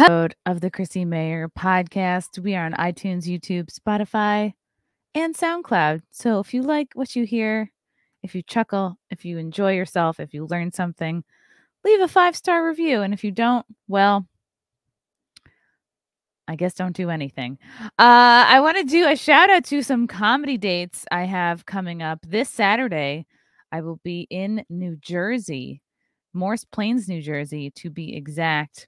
episode of the Chrissie Mayr podcast. We are on iTunes, YouTube, Spotify, and SoundCloud. So if you like what you hear, if you chuckle, if you enjoy yourself, if you learn something, leave a 5-star review. And if you don't, well, I guess don't do anything. I want to do a shout out to some comedy dates I have coming up. This Saturday, I will be in New Jersey, Morris Plains, New Jersey, to be exact,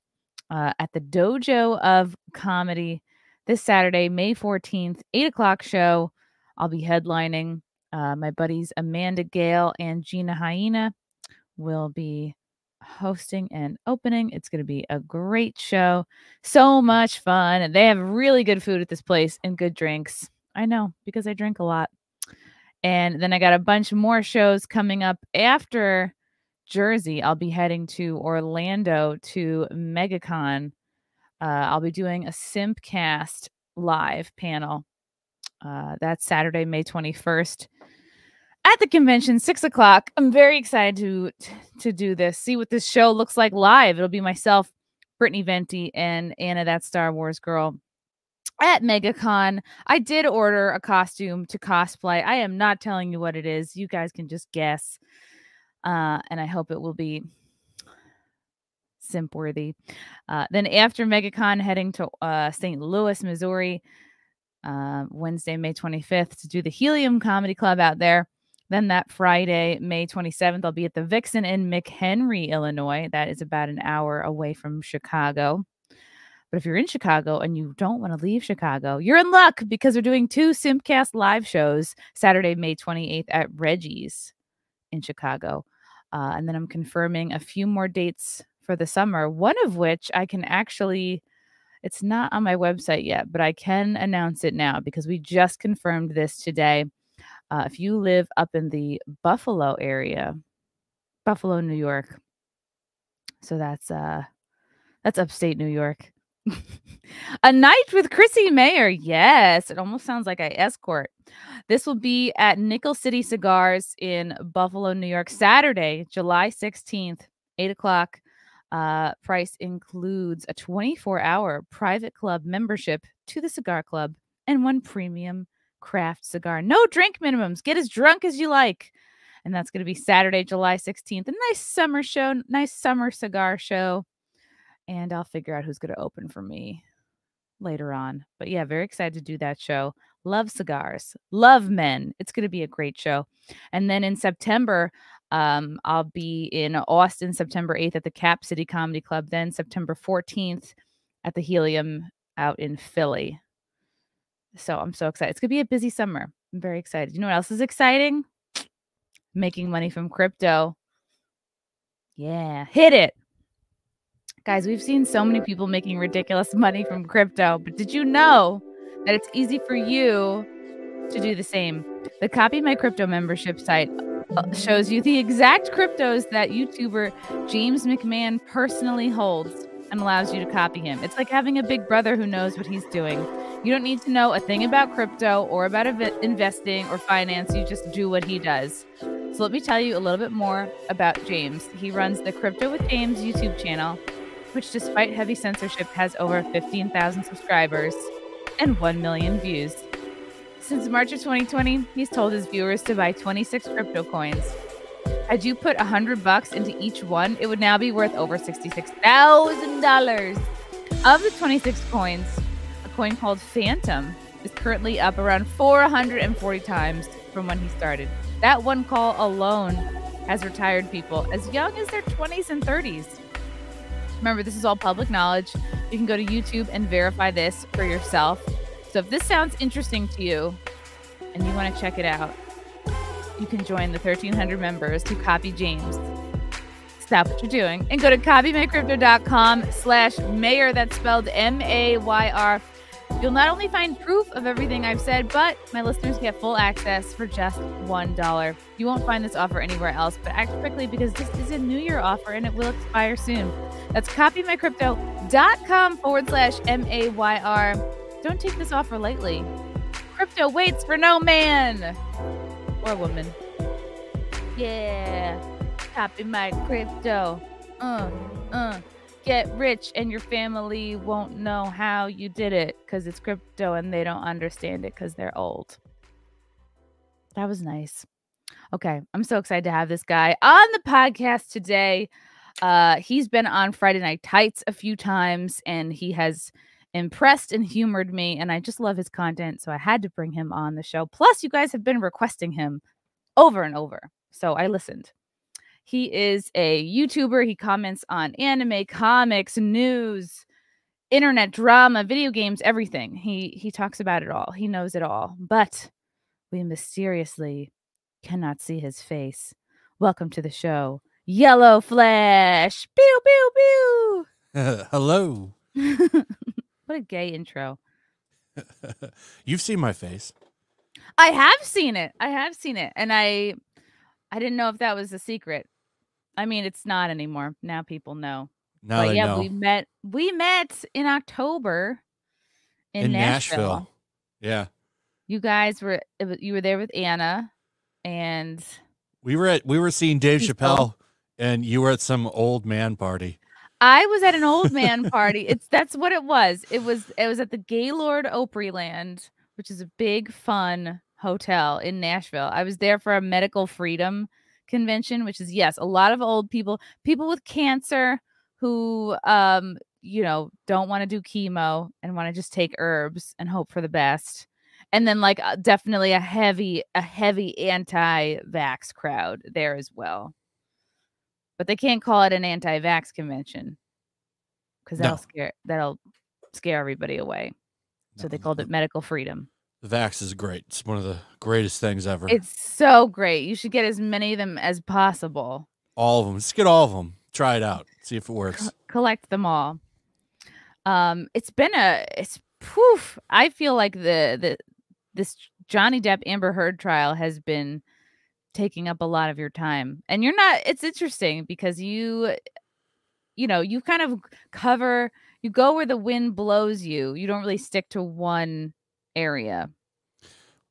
at the Dojo of Comedy this Saturday, May 14th, 8 o'clock show. I'll be headlining. My buddies Amanda Gale and Gina Hyena will be hosting and opening. It's going to be a great show. So much fun. And they have really good food at this place and good drinks. I know, because I drink a lot. And then I got a bunch more shows coming up after Jersey. I'll be heading to Orlando to MegaCon. I'll be doing a SimpCast live panel. That's Saturday, May 21st at the convention, 6 o'clock. I'm very excited to do this, see what this show looks like live. It'll be myself, Brittany Venti, and Anna, that Star Wars girl, at MegaCon. I did order a costume to cosplay. I am not telling you what it is. You guys can just guess. And I hope it will be simp-worthy. Then after MegaCon, heading to St. Louis, Missouri, Wednesday, May 25th, to do the Helium Comedy Club out there. Then that Friday, May 27th, I'll be at the Vixen in McHenry, Illinois. That is about an hour away from Chicago. But if you're in Chicago and you don't want to leave Chicago, you're in luck, because we're doing 2 SimpCast live shows Saturday, May 28th at Reggie's in Chicago. And then I'm confirming a few more dates for the summer, one of which I can actually... It's not on my website yet, but I can announce it now because we just confirmed this today. If you live up in the Buffalo area, Buffalo, New York. So that's upstate New York. A night with Chrissie Mayr. Yes, it almost sounds like I escort. This will be at Nickel City Cigars in Buffalo, New York, Saturday, July 16th, 8 o'clock. Price includes a 24-hour private club membership to the cigar club and 1 premium craft cigar. No drink minimums. Get as drunk as you like. And that's going to be Saturday, July 16th. A nice summer show, nice summer cigar show. And I'll figure out who's going to open for me later on. But yeah, very excited to do that show. Love cigars. Love men. It's going to be a great show. And then in September... I'll be in Austin, September 8th at the Cap City Comedy Club. Then September 14th at the Helium out in Philly. So I'm so excited. It's going to be a busy summer. I'm very excited. You know what else is exciting? Making money from crypto. Yeah, hit it. Guys, we've seen so many people making ridiculous money from crypto. But did you know that it's easy for you to do the same? The Copy My Crypto membership site shows you the exact cryptos that YouTuber James McMahon personally holds and allows you to copy him. It's like having a big brother who knows what he's doing. You don't need to know a thing about crypto or about investing or finance. You just do what he does. So let me tell you a little bit more about James. He runs the Crypto with James YouTube channel, which despite heavy censorship has over 15,000 subscribers and 1 million views. Since March of 2020, he's told his viewers to buy 26 crypto coins. Had you put $100 into each one, it would now be worth over $66,000. Of the 26 coins, a coin called Phantom is currently up around 440 times from when he started. That one call alone has retired people as young as their 20s and 30s. Remember, this is all public knowledge. You can go to YouTube and verify this for yourself. So if this sounds interesting to you and you want to check it out, you can join the 1,300 members to copy James. Stop what you're doing and go to copymycrypto.com/Mayr. That's spelled M-A-Y-R. You'll not only find proof of everything I've said, but my listeners get full access for just $1. You won't find this offer anywhere else, but act quickly because this is a New Year offer and it will expire soon. That's copymycrypto.com/MAYR. Don't take this offer lightly. Crypto waits for no man or woman. Yeah. Copy my crypto. get rich and your family won't know how you did it because it's crypto and they don't understand it because they're old. That was nice. Okay, I'm so excited to have this guy on the podcast today. He's been on Friday Night Tights a few times, and he has impressed and humored me, and I just love his content, so I had to bring him on the show. Plus, you guys have been requesting him over and over, so I listened. He is a YouTuber. He comments on anime, comics, news, internet drama, video games, everything. He talks about it all. He knows it all, but we mysteriously cannot see his face. Welcome to the show, Yellow Flash. Pew, pew, pew. Hello. What a gay intro. You've seen my face. I have seen it. I have seen it. And I didn't know if that was a secret. I mean, it's not anymore. Now people know. Now but yeah, know. We met in October in Nashville. Yeah. You guys were there with Anna, and we were seeing Dave Chappelle, and you were at some old man party. I was at an old man party. That's what it was. It was at the Gaylord Opryland, which is a big fun hotel in Nashville. I was there for a medical freedom convention, which is yes, a lot of old people, people with cancer who don't want to do chemo and want to just take herbs and hope for the best. And then, like, definitely a heavy anti-vax crowd there as well. But they can't call it an anti-vax convention because that'll scare everybody away. So they called it medical freedom. The vax is great. It's one of the greatest things ever. It's so great. You should get as many of them as possible. All of them. Just get all of them. Try it out. See if it works. Collect them all. It's I feel like this Johnny Depp Amber Heard trial has been taking up a lot of your time, and it's interesting because you kind of cover, you go where the wind blows you. You don't really stick to one area.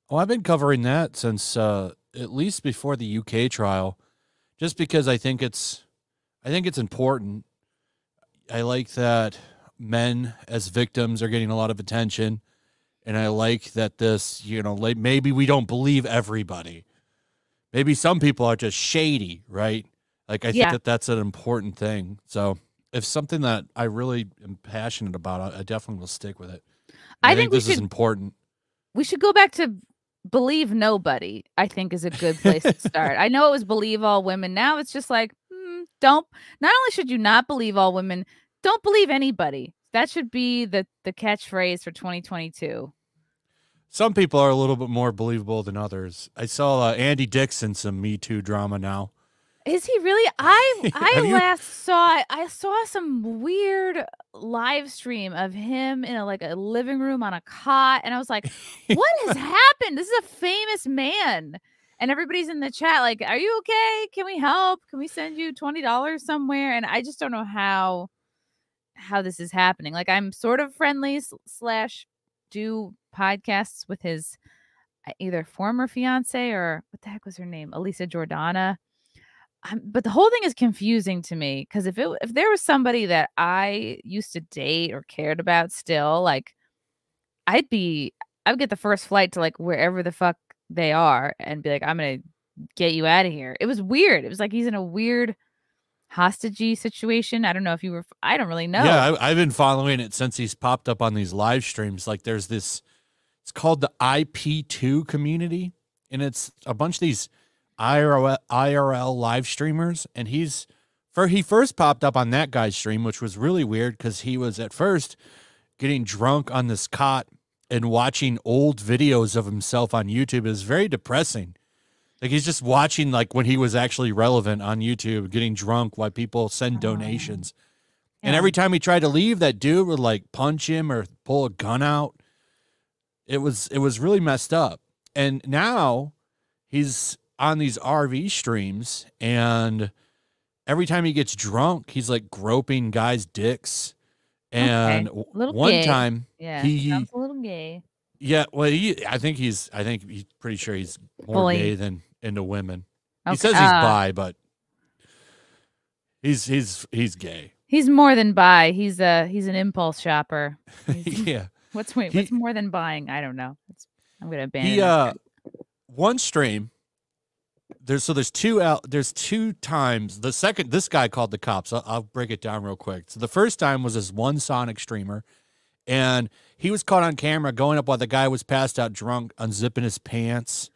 Well, I've been covering that since, at least before the UK trial, just because I think it's important. I like that men as victims are getting a lot of attention. And I like that this, maybe we don't believe everybody. Maybe some people are just shady, right? Like, I think that's an important thing. So if something that I really am passionate about, I definitely will stick with it. I think this is important. We should go back to Believe Nobody, I think, is a good place to start. I know it was Believe All Women. Now it's just like, not only should you not believe all women, don't believe anybody. That should be the catchphrase for 2022. Some people are a little bit more believable than others. I saw Andy Dick in some Me Too drama now. Is he really? I saw some weird live stream of him in a living room on a cot, and I was like, what has happened? This is a famous man. And everybody's in the chat like, are you okay? Can we help? Can we send you $20 somewhere? And I just don't know how this is happening. Like, I'm sort of friendly / do podcasts with his either former fiance or what the heck was her name? Elisa Jordana. But the whole thing is confusing to me. Cause if there was somebody that I used to date or cared about still, like, I would get the first flight to like wherever the fuck they are and be like, I'm going to get you out of here. It was weird. It was like, he's in a weird hostagey situation. I don't know if you were, I don't really know. Yeah, I've been following it since he's popped up on these live streams. Like, there's this, it's called the IP2 community, and it's a bunch of these IRL live streamers. And he first popped up on that guy's stream, which was really weird because he was at first getting drunk on this cot and watching old videos of himself on YouTube. Is very depressing. Like, he's just watching, like, when he was actually relevant on YouTube, getting drunk while people send donations. Yeah. And every time he tried to leave, that dude would, like, punch him or pull a gun out. It was really messed up. And now he's on these RV streams, and every time he gets drunk, he's, like, groping guys' dicks. And sounds a little gay. Yeah, well, I think he's pretty sure he's more gay than into women. Okay. He says he's bi, but he's gay. He's more than buy. He's an impulse shopper. Yeah. What's more than buying? I don't know. I'm gonna abandon. One stream. There's two out. There's two times. The second, this guy called the cops. I'll break it down real quick. So the first time was this one Sonic streamer, and he was caught on camera going up while the guy was passed out drunk, unzipping his pants.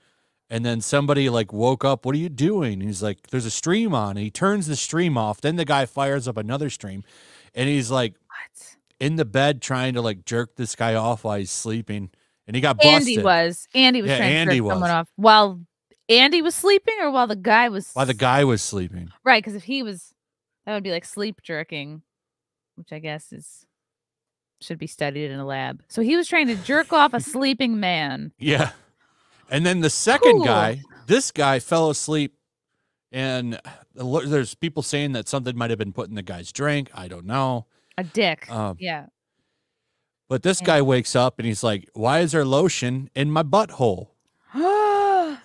And then somebody like woke up, what are you doing? And he's like, there's a stream on. And he turns the stream off. Then the guy fires up another stream, and he's like, what? In the bed trying to like jerk this guy off while he's sleeping. And he got busted. Andy was trying to jerk someone off while Andy was sleeping, or while the guy was sleeping. Right, because if he was, that would be like sleep jerking, which I guess is should be studied in a lab. So he was trying to jerk off a sleeping man. Yeah. And then the second guy, this guy fell asleep, and there's people saying that something might have been put in the guy's drink. I don't know. A dick. Yeah. But this guy wakes up, and he's like, why is there lotion in my butthole? Oh,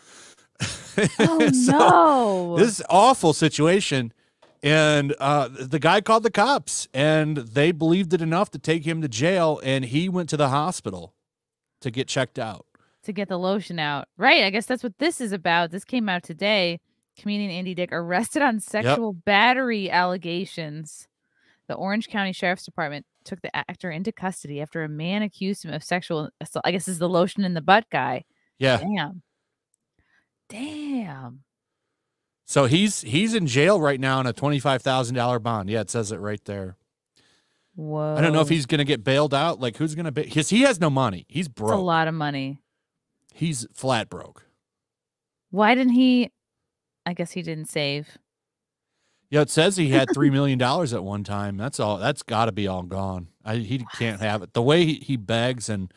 no. This is an awful situation. And the guy called the cops, and they believed it enough to take him to jail, and he went to the hospital to get checked out. To get the lotion out. Right. I guess that's what this is about. This came out today. Comedian Andy Dick arrested on sexual battery allegations. The Orange County Sheriff's Department took the actor into custody after a man accused him of sexual assault. I guess this is the lotion in the butt guy. Yeah. Damn. Damn. So he's in jail right now on a $25,000 bond. Yeah, it says it right there. Whoa. I don't know if he's going to get bailed out. Like, who's going to bail? Because he has no money. He's broke. That's a lot of money. He's flat broke. Why didn't he? I guess he didn't save. Yeah, it says he had $3 million at one time. That's all. That's got to be all gone. He can't have it. The way he begs, and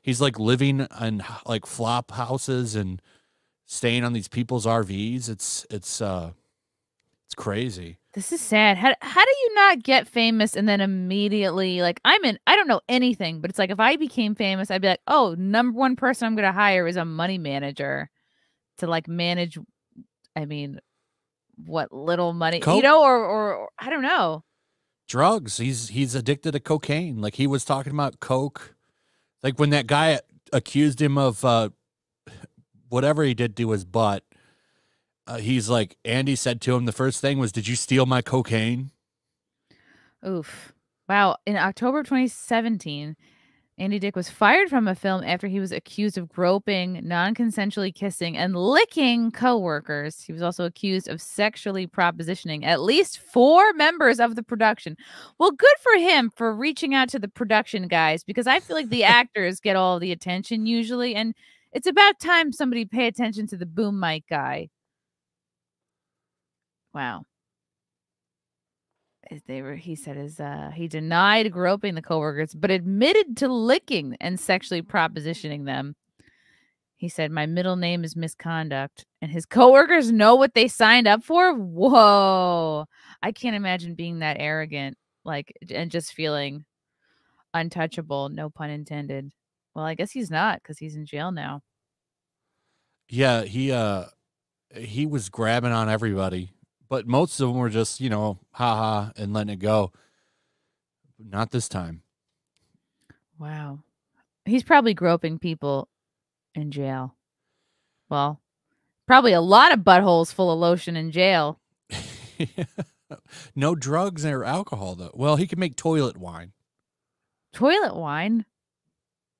he's like living in like flop houses and staying on these people's RVs. It's crazy. This is sad. How do you not get famous and then immediately, like, I don't know anything, but it's like if I became famous, I'd be like, oh, number one person I'm going to hire is a money manager to like manage, I mean, what little money, you know, or I don't know. Drugs. He's addicted to cocaine. Like he was talking about coke. Like when that guy accused him of whatever he did to his butt. He's like, Andy said to him, the first thing was, did you steal my cocaine? Oof. Wow. In October 2017, Andy Dick was fired from a film after he was accused of groping, non-consensually kissing, and licking co-workers. He was also accused of sexually propositioning at least 4 members of the production. Well, good for him for reaching out to the production guys, because I feel like the actors get all the attention usually, and it's about time somebody pay attention to the boom mic guy. Wow. He denied groping the coworkers, but admitted to licking and sexually propositioning them. He said, my middle name is misconduct, and his coworkers know what they signed up for. Whoa. I can't imagine being that arrogant, like, and just feeling untouchable. No pun intended. Well, I guess he's not, because he's in jail now. Yeah. He was grabbing on everybody. But most of them were just, you know, haha, and letting it go. Not this time. Wow. He's probably groping people in jail. Well, probably a lot of buttholes full of lotion in jail. No drugs or alcohol, though. Well, he can make toilet wine. Toilet wine?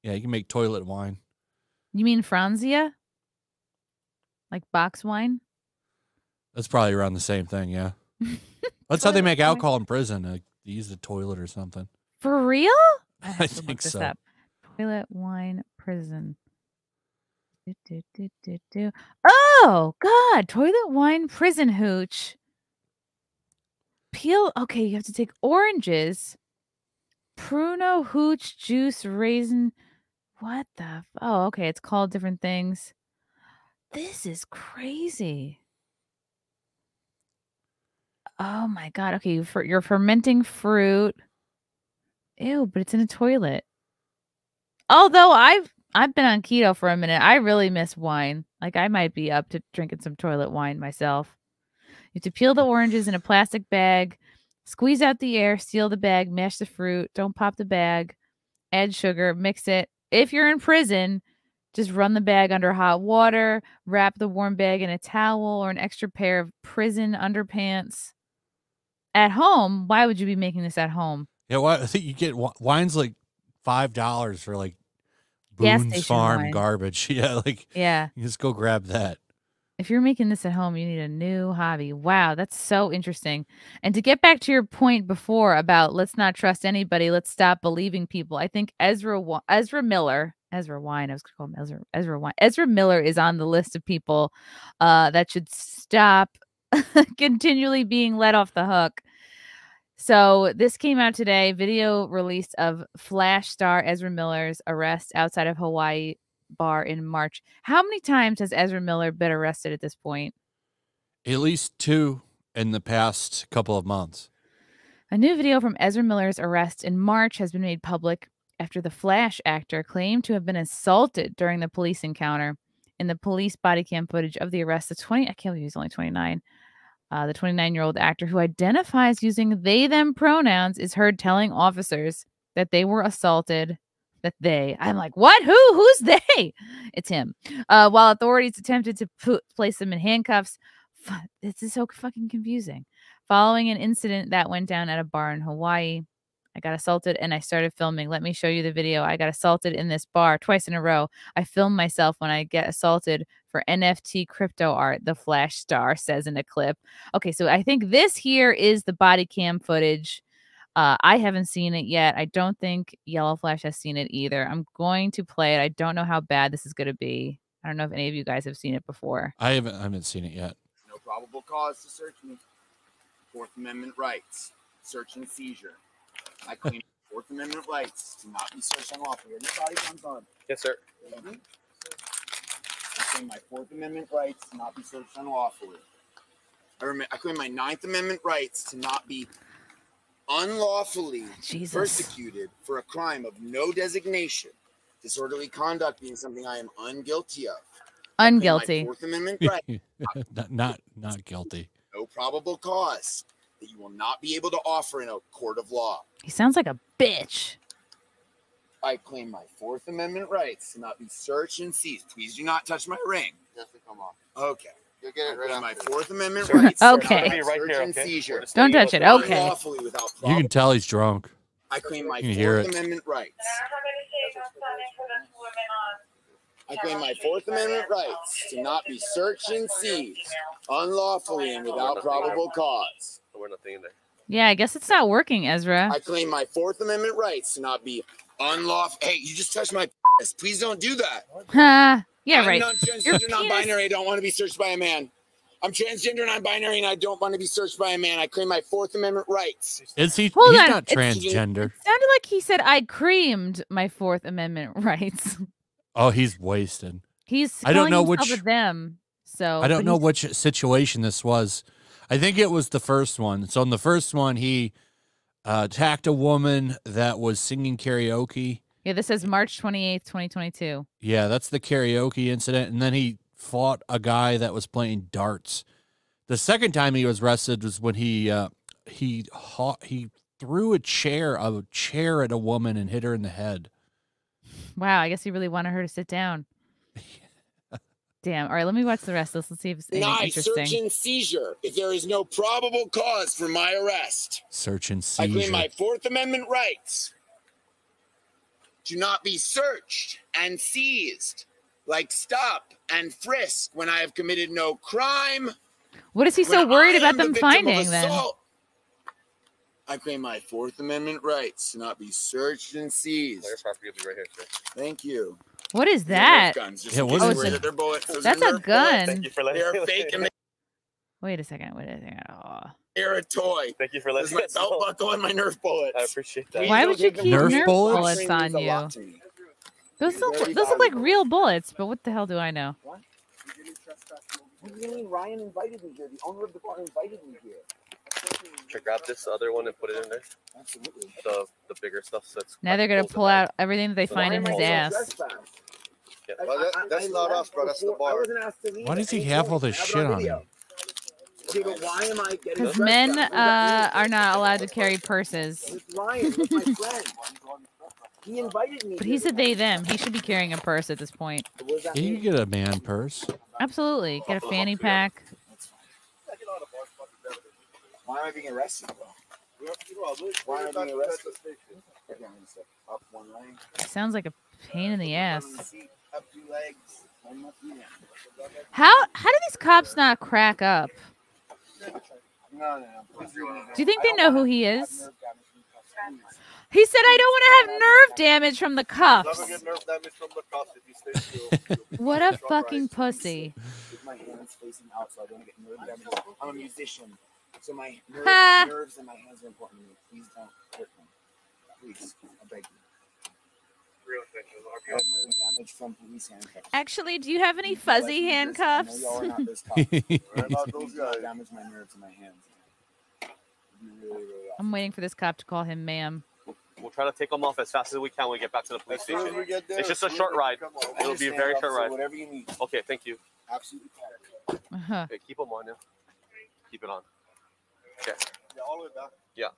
Yeah, he can make toilet wine. You mean Franzia? Like box wine? That's probably around the same thing, yeah. That's how they make alcohol in prison. Like, they use the toilet or something. For real? I think so. Up. Toilet wine prison. Oh, God. Toilet wine prison hooch. Peel. Okay, you have to take oranges. Pruno hooch juice raisin. What the? Oh, okay. It's called different things. This is crazy. Oh my God. Okay, you're fermenting fruit. Ew, but it's in a toilet. Although I've been on keto for a minute. I really miss wine. Like I might be up to drinking some toilet wine myself. You have to peel the oranges in a plastic bag, Squeeze out the air, seal the bag, mash the fruit. Don't pop the bag. Add sugar, mix it. If you're in prison, just run the bag under hot water. Wrap the warm bag in a towel or an extra pair of prison underpants. At home, why would you be making this at home? Yeah, well, I think you get wine's like $5 for like Boone's Farm wine. Garbage. Yeah, like yeah, you just go grab that. If you're making this at home, you need a new hobby. Wow, that's so interesting. And to get back to your point before about let's not trust anybody, let's stop believing people. I think Ezra Miller is on the list of people that should stop continually being let off the hook. So this came out today, video release of Flash star Ezra Miller's arrest outside of Hawaii bar in March. How many times has Ezra Miller been arrested at this point? At least 2 in the past couple of months. A new video from Ezra Miller's arrest in March has been made public after the Flash actor claimed to have been assaulted during the police encounter. In the police body cam footage of the arrest, I can't believe he's only 29. The 29-year-old actor, who identifies using they/them pronouns, is heard telling officers that they were assaulted. I'm like, what? Who? Who's they? It's him. While authorities attempted to place him in handcuffs. This is so fucking confusing. Following an incident that went down at a bar in Hawaii, I got assaulted and I started filming. Let me show you the video. I got assaulted in this bar twice in a row. I film myself when I get assaulted for NFT crypto art, the Flash star says in a clip. Okay, so I think this here is the body cam footage. I haven't seen it yet. I don't think Yellow Flash has seen it either. I'm going to play it. I don't know how bad this is going to be. I don't know if any of you guys have seen it before. I haven't seen it yet. No probable cause to search me. 4th Amendment rights. Search and seizure. I claim 4th Amendment rights to not be searched unlawfully. Everybody comes on. Yes, sir. Mm-hmm. I claim my 4th Amendment rights to not be searched unlawfully. I claim my 9th Amendment rights to not be unlawfully persecuted for a crime of no designation, disorderly conduct being something I am unguilty of. Unguilty. 4th Amendment right. not guilty. No probable cause that you will not be able to offer in a court of law. He sounds like a bitch. I claim my 4th Amendment rights to not be searched and seized. Please do not touch my ring. Doesn't come off. Okay. You'll get it right. My 4th Amendment rights. Okay. Right there, okay. Don't touch it. Okay. You can tell he's drunk. I claim my 4th Amendment rights. I claim my 4th Amendment rights to not be searched and seized unlawfully and without probable cause. Yeah, I guess it's not working, Ezra. I claim my 4th Amendment rights to not be unlawful. Hey, you just touched my penis. Please don't do that. Yeah, I'm right. Transgender, non-binary. I don't want to be searched by a man. I'm transgender, non-binary, and I don't want to be searched by a man. I claim my 4th Amendment rights. Is he? Hold on. Not transgender. It sounded like he said, "I creamed my 4th Amendment rights." Oh, he's wasted. He's. I don't know which of them. So I don't know which situation this was. I think it was the first one. So in the first one, he attacked a woman that was singing karaoke. Yeah, this is March 28th, 2022. Yeah, that's the karaoke incident. And then he fought a guy that was playing darts. The second time he was arrested was when he threw a chair at a woman and hit her in the head. Wow, I guess he really wanted her to sit down. Damn. All right, let me watch the rest of this. Let's see if it's interesting. Search and seizure. If there is no probable cause for my arrest. Search and seizure. I claim my 4th Amendment rights. Do not be searched and seized, like stop and frisk when I have committed no crime. What is he so worried about them finding then? I claim my 4th Amendment rights to not be searched and seized. Thank you. What is that? Yeah, that's a gun. Thank you for letting me. They're fake. Wait a second. What is it? Oh. They're a toy. Thank you for letting me. My belt buckle and my Nerf bullets. I appreciate that. Why would you keep Nerf bullets on you? Those look like real bullets, but what the hell do I know? What do you mean Ryan invited me here? The owner of the bar invited me here. Check out this other one and put it in there. Absolutely. The bigger stuff. Now they're going to pull out everything that they find in his ass. Yeah. Well, that's not us, bro. That's the bar. Why does he have all this shit on him? see, but why am I getting? Because men are not allowed to carry purses. He invited me. But he said they, them. He should be carrying a purse at this point. Yeah, you can get a man purse. Absolutely. Get a fanny pack. Why am I being arrested, bro? Why am I being arrested? Up one leg. Sounds like a pain in the ass. Up two legs. How do these cops not crack up? Do you think they know who he is? He said, I don't want to have nerve damage from the cuffs. What a fucking pussy. My hands facing out, so I don't get nerve damage. I'm a musician, so my nerves and my hands are important to me. Please don't hurt me. Please, I beg you. Actually, do you have any fuzzy handcuffs? I'm waiting for this cop to call him ma'am. We'll try to take him off as fast as we can when we get back to the police station. It's just a short ride. It'll be a very short ride. Whatever you need. Okay, thank you. Absolutely. Okay, keep him on now. Keep it on. Okay. Yeah, all the way back. Yeah.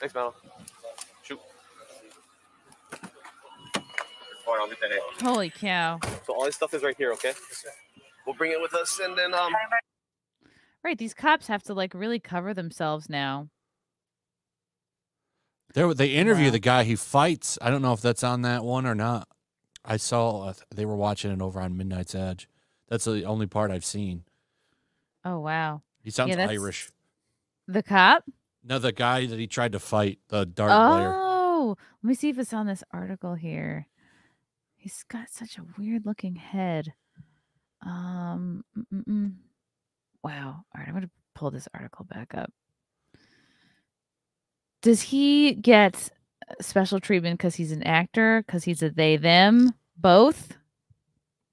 Thanks, man. Shoot. Holy cow. So all this stuff is right here, okay? We'll bring it with us and then right, these cops have to like really cover themselves now. They interview the guy he fights. I don't know if that's on that one or not. I saw they were watching it over on Midnight's Edge. That's the only part I've seen. Oh wow. He sounds Irish. The cop? No, the guy that he tried to fight, the dark player. Oh, let me see if it's on this article here. He's got such a weird looking head. Wow. All right, I'm going to pull this article back up. Does he get special treatment because he's an actor? Because he's a they, them? Both?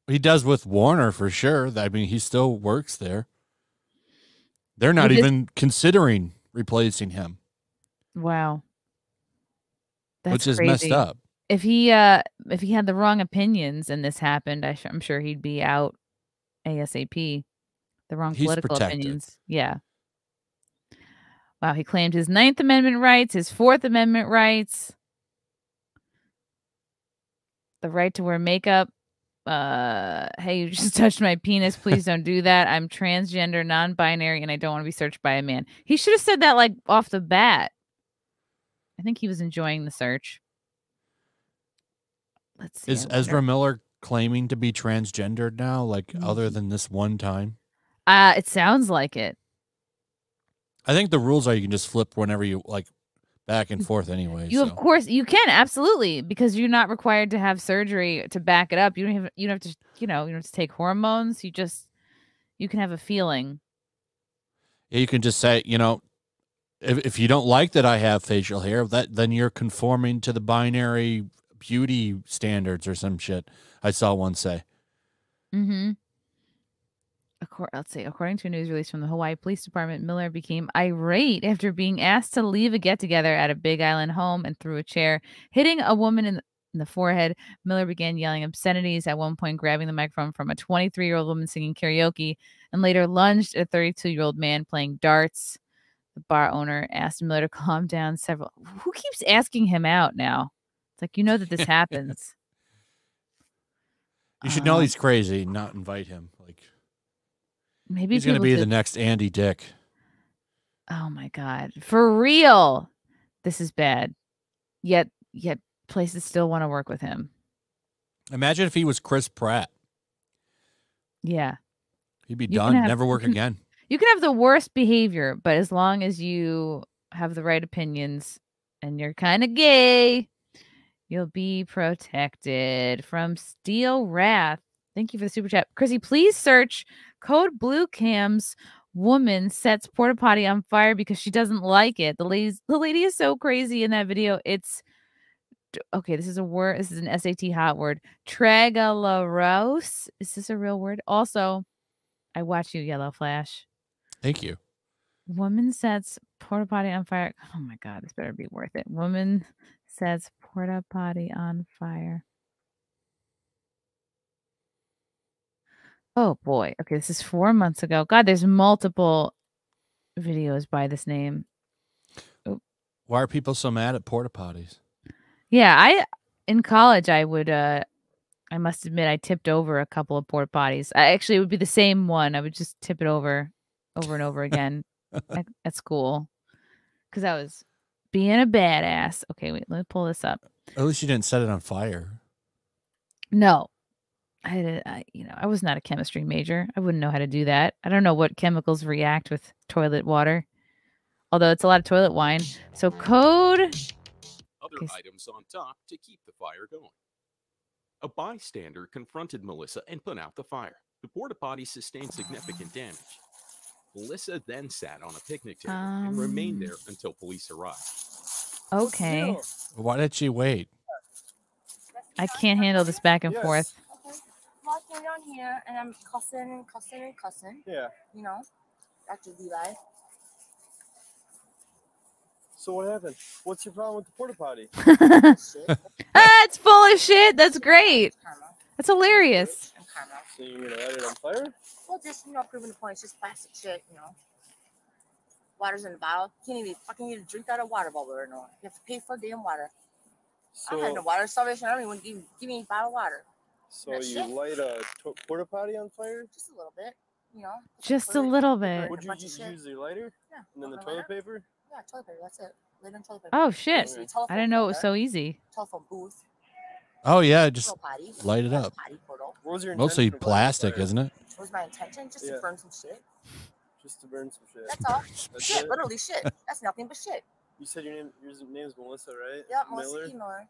He does with Warner for sure. I mean, he still works there. They're not even considering replacing him. Wow. That's crazy. Which is messed up. If he had the wrong opinions and this happened, I'm sure he'd be out ASAP. The wrong political opinions. Yeah. Wow. He claimed his 9th Amendment rights, his 4th Amendment rights, the right to wear makeup. Hey, you just touched my penis. Please don't do that. I'm transgender, non-binary, and I don't want to be searched by a man. He should have said that like off the bat. I think he was enjoying the search. Let's see, is Ezra Miller claiming to be transgendered now, like other than this one time? It sounds like it. I think the rules are you can just flip whenever you like back and forth anyway. Of course, you can. Absolutely. Because you're not required to have surgery to back it up. You don't have to, you don't have to take hormones. You just, you can have a feeling. Yeah, you can just say, if you don't like that I have facial hair, then you're conforming to the binary beauty standards or some shit. I saw one say. Let's see. According to a news release from the Hawaii Police Department, Miller became irate after being asked to leave a get-together at a Big Island home and threw a chair, hitting a woman in the forehead. Miller began yelling obscenities, at one point grabbing the microphone from a 23-year-old woman singing karaoke, and later lunged at a 32-year-old man playing darts. The bar owner asked Miller to calm down. Who keeps asking him out now? It's like, you know that this happens. You should know he's crazy and not invite him. Like, maybe he's going to be the next Andy Dick. Oh my God. For real. This is bad. Yet places still want to work with him. Imagine if he was Chris Pratt. Yeah. He'd be done. Never work again. You can have the worst behavior, but as long as you have the right opinions and you're kind of gay, you'll be protected. From Steel Wrath. Thank you for the super chat. Chrissy, please search code blue cams. Woman sets porta potty on fire because she doesn't like it. The lady is so crazy in that video. It's okay. This is a word. This is an SAT hot word. Tragalarose. Is this a real word? Also, I watch you, Yellow Flash. Thank you. Woman sets porta potty on fire. Oh my God. This better be worth it. Woman sets porta potty on fire. Oh boy. Okay, this is 4 months ago. God, there's multiple videos by this name. Oh. Why are people so mad at porta potties? Yeah, in college I would I must admit I tipped over a couple of porta potties. It would be the same one. I would just tip it over and over again at school because I was being a badass. Okay, wait, let me pull this up. At least you didn't set it on fire. No, I you know, I was not a chemistry major. I wouldn't know how to do that. I don't know what chemicals react with toilet water, although it's a lot of toilet wine. So code. Other items on top to keep the fire going. A bystander confronted Melissa and put out the fire. The porta potty sustained significant damage. Melissa then sat on a picnic table and remained there until police arrived. Okay. Why did she wait? I can't handle this back and forth. Okay. Well, I came down here and I'm cussing and cussing and cussing. Yeah. You know, Dr. Levi. So what happened? What's your problem with the porta potty? It's full of shit. That's great. That's hilarious. So you're gonna light it on fire? Well, just, you know, proving the point. It's just plastic shit, you know. Water's in the bottle. Can't even fucking get a drink out of water bottle or no. You have to pay for damn water. So, I had no water. Salvation Army wouldn't give me a bottle of water. So you shit. Light a porta potty on fire? Just a little bit, you know. Just a little bit. Would you just use the lighter? Yeah. And then the toilet paper? Yeah, toilet paper. That's it. Light on toilet paper. Oh shit! Okay. I didn't know it was so easy. Telephone booth. Oh yeah, just light it up. Mostly plastic, isn't it? What was my intention? Just to burn some shit. Just to burn some shit. That's all. That's shit, it? Literally shit. That's nothing but shit. You said your name's Melissa, right? Yeah, Melissa Miller.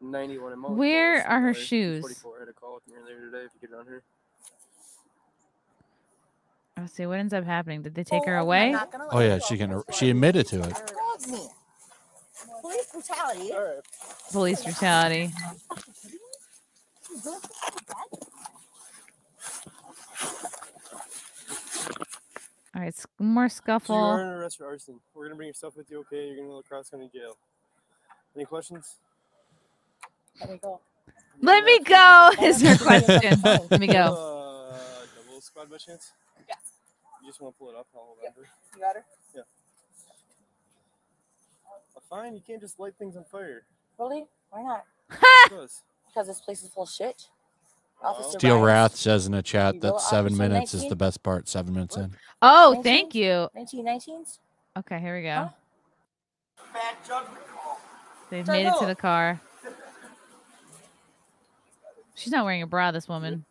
91 and Melissa. Where are her shoes? 44. I had a call with me earlier today. If you get on her. Let's see what ends up happening. Did they take her away? Oh yeah, she admitted to it. Police brutality. Police brutality. All right, more scuffle. So you're under arrest for arson. We're gonna bring your stuff with you, okay? You're gonna go to Cross County Jail. Any questions? Let me go. Let me go is your question. Let me go. Double squad by chance? Yeah. You just want to pull it up? I'll hold on to it. You got her? Yeah. Fine, you can't just light things on fire. Really? Why not? Because this place is full of shit. Steel Ryan. Wrath says in the chat that 7 minutes is the best part. 7 minutes in. Oh, 19? Thank you. 1919s? Okay, here we go. Huh? They've made it to the car. She's not wearing a bra, this woman.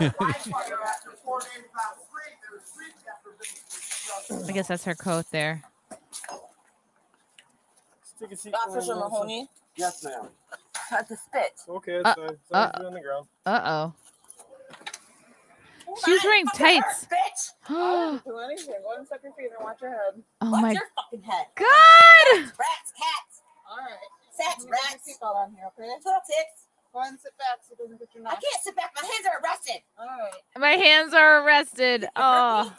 I guess that's her coat there. Officer Mahoney? Yes, ma'am. That's a spit. Okay, that's fine. Somebody's on the ground. Uh-oh. She's wearing tights. Oh, my God. Rats, cats. All right. Sats, rats. People on here, okay? Tits. Go ahead and sit back so it doesn't get your knife. I can't sit back. My hands are arrested. All right. My hands are arrested. Oh.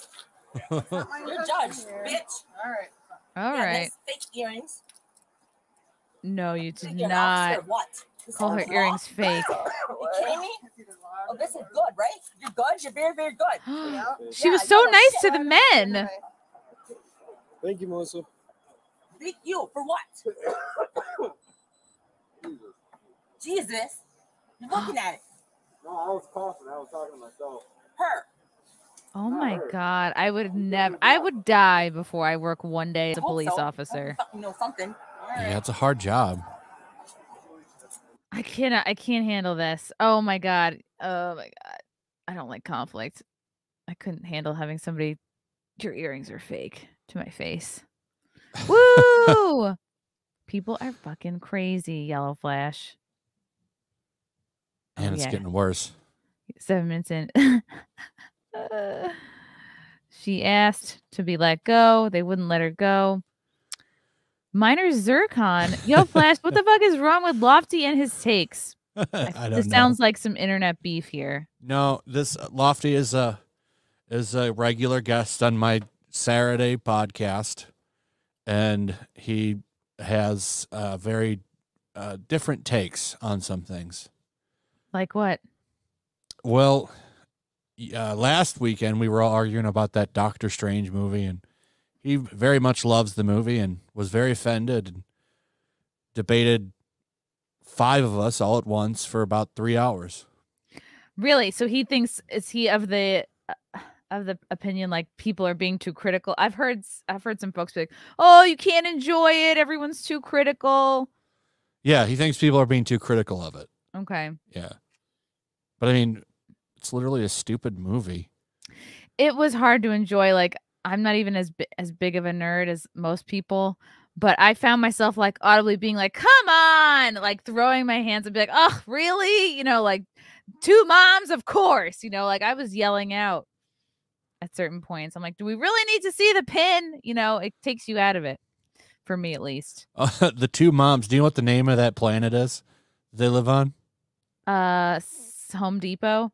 You're judged, bitch. All right. All right. Fake earrings. No, you did not call her earrings fake. Are you kidding me? Oh, this is good, right? You're good. You're very, very good. You know? She was so nice to the men. Thank you, Melissa. Thank you for what? Jesus. You're looking at it. No, I was coughing. I was talking to myself. Her. Oh my God. I would never. I would die before I work one day as a police officer. I fucking know something. Yeah, it's a hard job. I can't handle this. Oh my God. Oh my God. I don't like conflict. I couldn't handle having somebody, your earrings are fake, to my face. Woo! People are fucking crazy, Yellow Flash. And it's getting worse. 7 minutes in. She asked to be let go. They wouldn't let her go. Minor Zircon. Yo, Flash, what the fuck is wrong with Lofty and his takes? This sounds like some internet beef here. No, this Lofty is a regular guest on my Saturday podcast, and he has very different takes on some things. Like what? Well, last weekend we were all arguing about that Doctor Strange movie, and he very much loves the movie and was very offended and debated five of us all at once for about 3 hours. Really? So he thinks, is he of the opinion like people are being too critical? I've heard some folks be like, "Oh, you can't enjoy it. Everyone's too critical." Yeah, he thinks people are being too critical of it. Okay. Yeah. But I mean, it's literally a stupid movie. It was hard to enjoy. Like, I'm not even as big of a nerd as most people, but I found myself like audibly being like, "Come on," like throwing my hands and be like, "Oh, really?" You know, like two moms, of course, you know, like I was yelling out at certain points. I'm like, do we really need to see the pin? You know, it takes you out of it, for me at least. The two moms. Do you know what the name of that planet is they live on? Home Depot.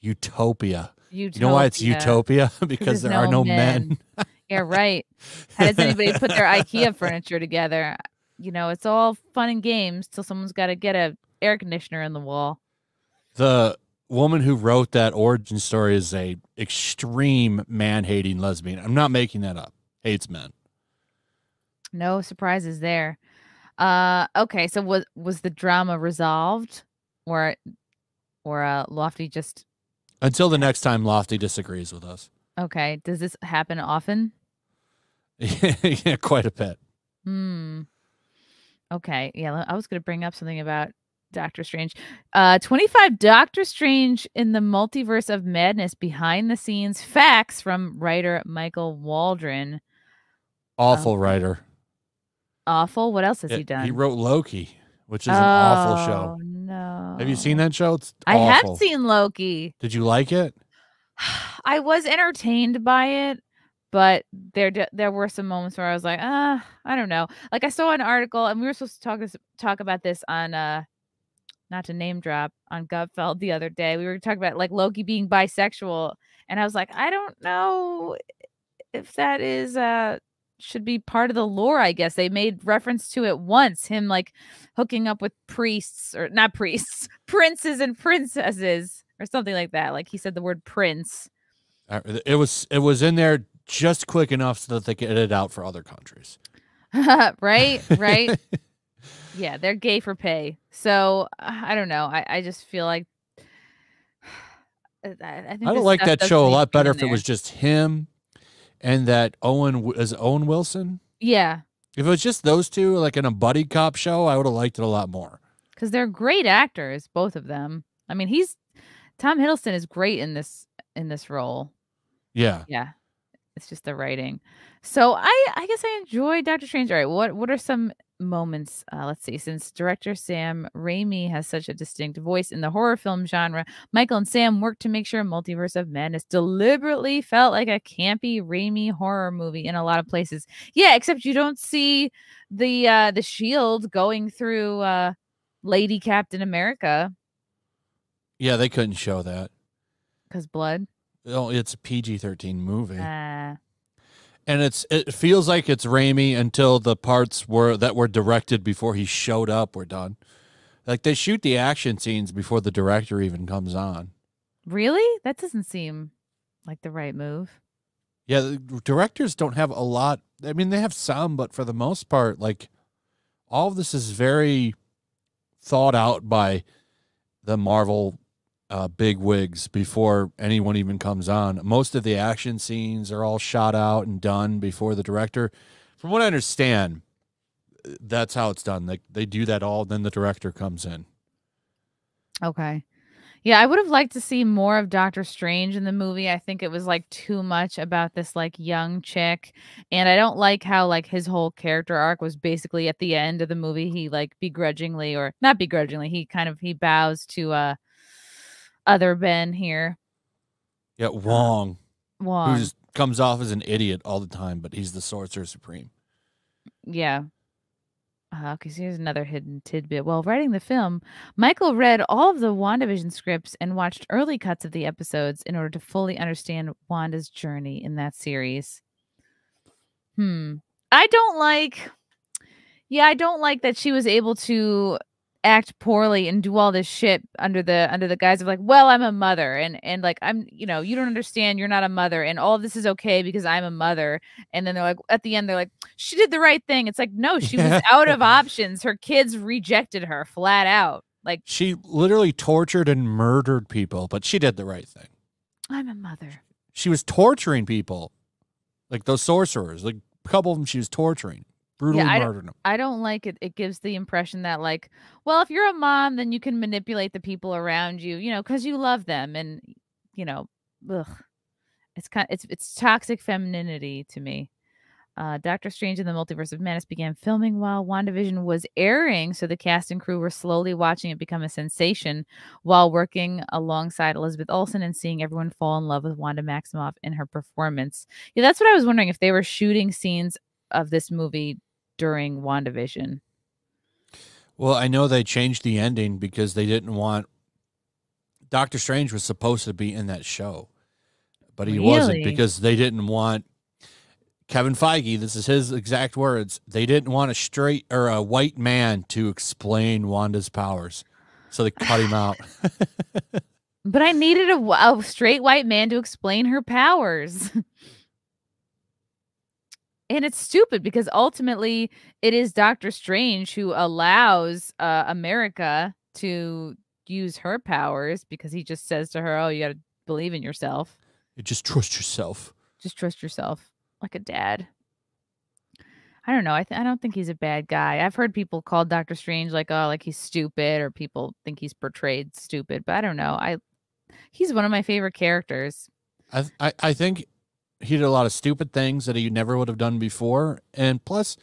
Utopia. You know why it's Utopia? Because there are no men. Yeah, right. How does anybody put their IKEA furniture together? You know, it's all fun and games till someone's got to get an air conditioner in the wall. The woman who wrote that origin story is a extreme man-hating lesbian. I'm not making that up. Hates men. No surprises there. Okay, so was the drama resolved, or Lofty just... Until the next time Lofty disagrees with us. Okay. Does this happen often? Yeah, quite a bit. Hmm. Okay. Yeah, I was going to bring up something about Doctor Strange. 25 Doctor Strange in the Multiverse of Madness behind the scenes facts from writer Michael Waldron. Awful writer. Awful? What else has he done? He wrote Loki, which is an awful show. No. Have you seen that show? It's awful. I have seen Loki. Did you like it? I was entertained by it, but there were some moments where I was like, I don't know. Like I saw an article, and we were supposed to talk about this on not to name drop, on Gutfeld the other day. We were talking about like Loki being bisexual, and I was like, I don't know if that is should be part of the lore. I guess they made reference to it once, him like hooking up with priests, or not priests, princes and princesses or something like that. Like he said the word prince. It was in there just quick enough so that they could edit it out for other countries. right. Yeah, they're gay for pay. So I don't know. I just feel like I think I don't like that show a lot better if it was just him and that Owen Wilson. Yeah. If it was just those two, like in a buddy cop show, I would have liked it a lot more. Because they're great actors, both of them. I mean, Tom Hiddleston is great in this role. Yeah. Yeah. It's just the writing. So I guess I enjoyed Doctor Strange. All right, what are some moments? Let's see. Since director Sam Raimi has such a distinct voice in the horror film genre, Michael and Sam worked to make sure Multiverse of Madness deliberately felt like a campy Raimi horror movie in a lot of places. Yeah, except you don't see the shield going through Lady Captain America. Yeah, they couldn't show that. Because blood? Oh, it's a PG-13 movie. And it feels like it's Raimi until the parts that were directed before he showed up were done. Like they shoot the action scenes before the director even comes on. Really? That doesn't seem like the right move. Yeah, the directors don't have a lot. I mean, they have some, but for the most part, like all of this is very thought out by the Marvel big wigs before anyone even comes on. Most of the action scenes are all shot out and done before the director. From what I understand, that's how it's done. Like they do that all, then the director comes in. Okay. Yeah, I would have liked to see more of Doctor Strange in the movie. I think it was like too much about this like young chick, and I don't like how like his whole character arc was basically at the end of the movie. He like begrudgingly, or not begrudgingly, he bows to other Ben here. Yeah, Wong. Who just comes off as an idiot all the time, but he's the Sorcerer Supreme. Yeah. Because here's another hidden tidbit. While writing the film, Michael read all of the WandaVision scripts and watched early cuts of the episodes in order to fully understand Wanda's journey in that series. I don't like that she was able to act poorly and do all this shit under the guise of like, well, I'm a mother, and like, I'm, you know, you don't understand, you're not a mother, and all of this is okay because I'm a mother. And then they're like, at the end, they're like, she did the right thing. It's like, no, she was out of options. Her kids rejected her flat out. Like, she literally tortured and murdered people, but she did the right thing. I'm a mother. She was torturing people, like those sorcerers, like a couple of them she was torturing. Brutally murdered them. I don't like it. It gives the impression that, like, well, if you're a mom, then you can manipulate the people around you, you know, because you love them, and you know, ugh. It's kind of, it's toxic femininity to me. Doctor Strange and the Multiverse of Madness began filming while WandaVision was airing, so the cast and crew were slowly watching it become a sensation while working alongside Elizabeth Olsen and seeing everyone fall in love with Wanda Maximoff and her performance. Yeah, that's what I was wondering, if they were shooting scenes of this movie during WandaVision. Well, I know they changed the ending because they didn't want... Doctor Strange was supposed to be in that show, but he wasn't, because they didn't want... Kevin Feige, this is his exact words, they didn't want a straight or a white man to explain Wanda's powers, so they cut him out. But I needed a straight white man to explain her powers. And it's stupid because ultimately it is Doctor Strange who allows America to use her powers, because he just says to her, oh, you got to believe in yourself. You just trust yourself. Just trust yourself. Like a dad. I don't know. I don't think he's a bad guy. I've heard people call Doctor Strange like, oh, like he's stupid, or people think he's portrayed stupid, but I don't know. He's one of my favorite characters. I think he did a lot of stupid things that he never would have done before. And plus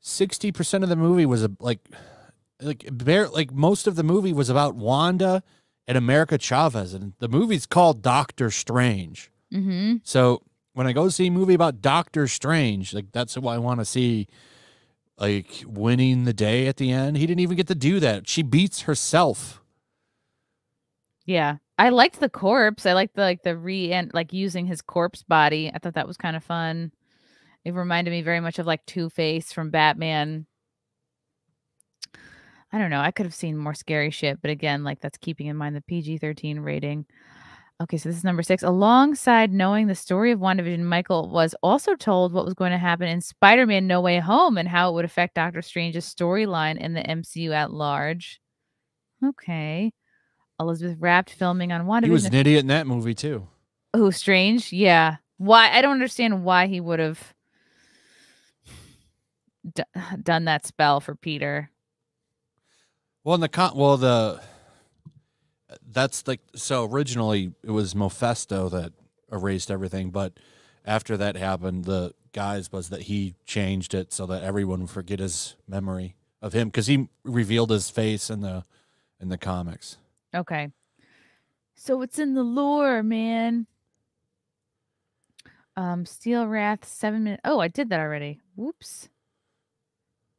60% of the movie was like most of the movie was about Wanda and America Chavez. And the movie's called Doctor Strange. Mm-hmm. So when I go see a movie about Doctor Strange, like, that's who I want to see, like, winning the day at the end. He didn't even get to do that. She beats herself. Yeah. I liked the corpse. I liked the, like using his corpse body. I thought that was kind of fun. It reminded me very much of like Two-Face from Batman. I don't know. I could have seen more scary shit, but again, like, that's keeping in mind the PG-13 rating. Okay, so this is number 6. Alongside knowing the story of WandaVision, Michael was also told what was going to happen in Spider-Man No Way Home and how it would affect Doctor Strange's storyline in the MCU at large. Okay. Elizabeth wrapped filming on WandaVision. He was an idiot in that movie, too. Oh, Strange? Yeah. Why? I don't understand why he would have done that spell for Peter. Well, in the... That's like, so originally it was Mephisto that erased everything, but after that happened, the guise was that he changed it so that everyone would forget his memory of him, because he revealed his face in the comics. Okay, so it's in the lore, man. Steel Wrath, 7 minutes. Oh, I did that already. Whoops.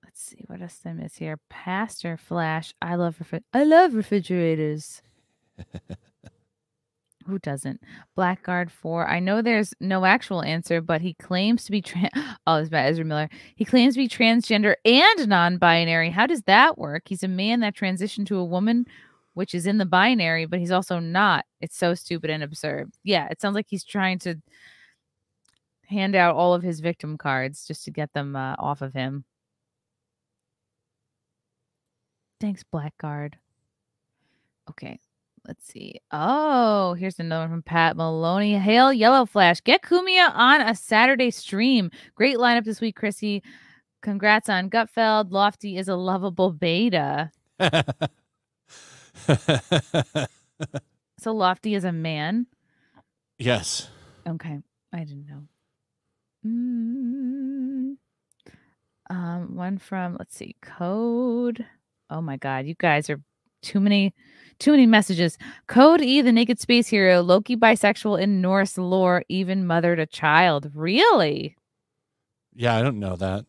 Let's see what else I miss here. Pastor Flash, I love refrigerators. Who doesn't? Blackguard 4. I know there's no actual answer, but he claims to be it's about Ezra Miller. He claims to be transgender and non-binary. How does that work? He's a man that transitioned to a woman, which is in the binary, but he's also not. It's so stupid and absurd. Yeah, it sounds like he's trying to hand out all of his victim cards just to get them off of him. Thanks, Blackguard. Okay. Let's see. Oh, here's another one from Pat Maloney. Hail Yellow Flash. Get Kumia on a Saturday stream. Great lineup this week, Chrissy. Congrats on Gutfeld. Lofty is a lovable beta. So Lofty is a man? Yes. Okay. I didn't know. One from, let's see, Code. Oh, my God. You guys are... Too many messages. Code E, the naked space hero, Loki bisexual in Norse lore, even mothered a child. Really? Yeah, I don't know that.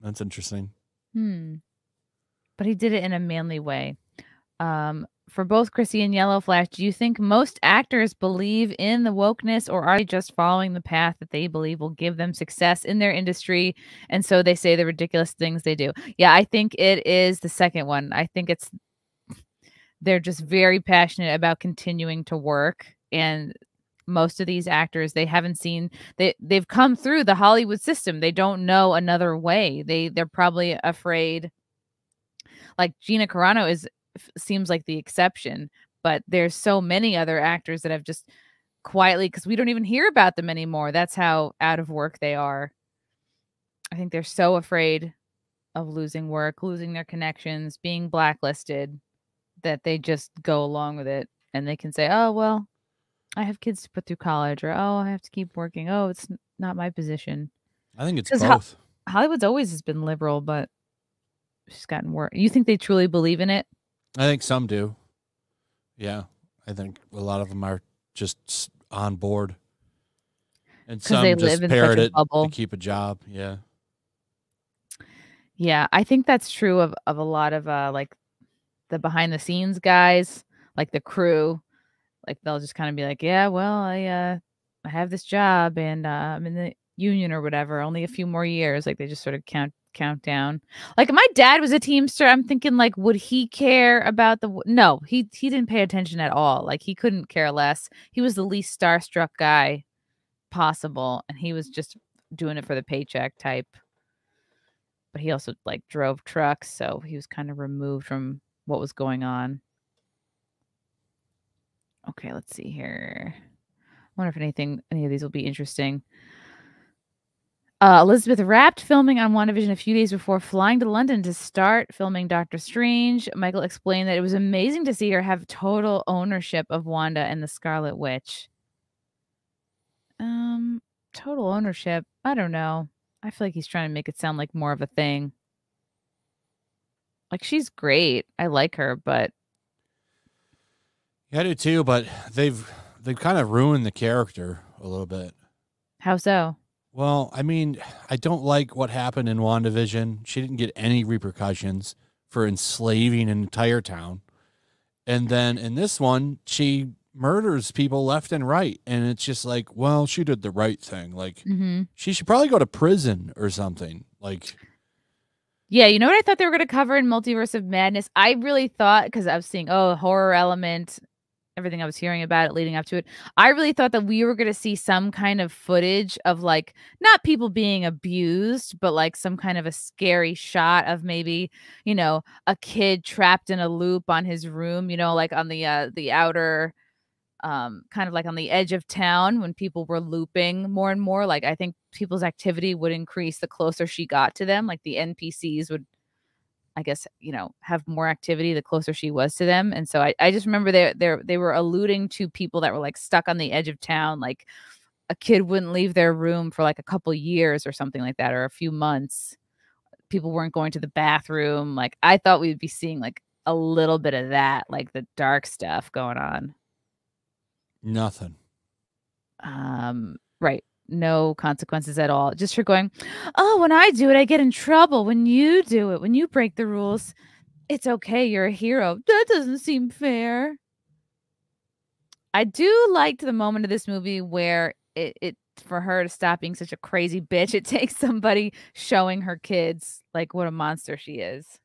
That's interesting. But he did it in a manly way. for both Chrissie and Yellow Flash, do you think most actors believe in the wokeness, or are they just following the path that they believe will give them success in their industry, and so they say the ridiculous things they do? Yeah, I think it is the second one. I think it's they're just very passionate about continuing to work, and most of these actors, they haven't seen, they've come through the Hollywood system. They don't know another way. They're probably afraid. Like Gina Carano seems like the exception, but there's so many other actors that have just quietly, because we don't even hear about them anymore. That's how out of work they are. I think they're so afraid of losing work, losing their connections, being blacklisted, that they just go along with it. And they can say, oh, well, I have kids to put through college, or, oh, I have to keep working. Oh, it's not my position. I think it's both. Hollywood's always has been liberal, but it's just gotten worse. You think they truly believe in it? I think some do. Yeah. I think a lot of them are just on board. And some they just parrot it to keep a job. Yeah. Yeah. I think that's true of a lot of like the behind the scenes guys, like the crew. Like they'll just kind of be like, yeah, well, I have this job and I'm in the union or whatever, only a few more years. Like they just sort of count down. Like my dad was a Teamster. I'm thinking, like, would he care about no, he didn't pay attention at all. Like he couldn't care less. He was the least starstruck guy possible. And he was just doing it for the paycheck type. But he also like drove trucks. So he was kind of removed from what was going on. Okay, let's see here. I wonder if any of these will be interesting. Elizabeth wrapped filming on WandaVision a few days before flying to London to start filming Doctor Strange. Michael explained that it was amazing to see her have total ownership of Wanda and the Scarlet Witch. Total ownership? I don't know. I feel like he's trying to make it sound like more of a thing. Like, she's great. I like her, but... Yeah, I do too, but they've kind of ruined the character a little bit. How so? Well, I mean, I don't like what happened in WandaVision. She didn't get any repercussions for enslaving an entire town. And then in this one, she murders people left and right. And it's just like, well, she did the right thing. Like, she should probably go to prison or something. Like... Yeah, you know what I thought they were going to cover in Multiverse of Madness? I really thought, because I was seeing, oh, horror element, everything I was hearing about it leading up to it. I really thought that we were going to see some kind of footage of, like, not people being abused, but, like, some kind of a scary shot of maybe, you know, a kid trapped in a loop on his room, you know, like on the outer... kind of like on the edge of town when people were looping more and more. Like I think people's activity would increase the closer she got to them. Like the NPCs would, I guess, you know, have more activity the closer she was to them. And so I just remember they were alluding to people that were like stuck on the edge of town. Like a kid wouldn't leave their room for like a couple years or something like that, or a few months. People weren't going to the bathroom. Like I thought we'd be seeing like a little bit of that, like the dark stuff going on. Nothing. Right. No consequences at all. Just for going, oh, when I do it, I get in trouble. When you do it, when you break the rules, it's okay. You're a hero. That doesn't seem fair. I do like the moment of this movie where it for her to stop being such a crazy bitch. It takes somebody showing her kids like what a monster she is.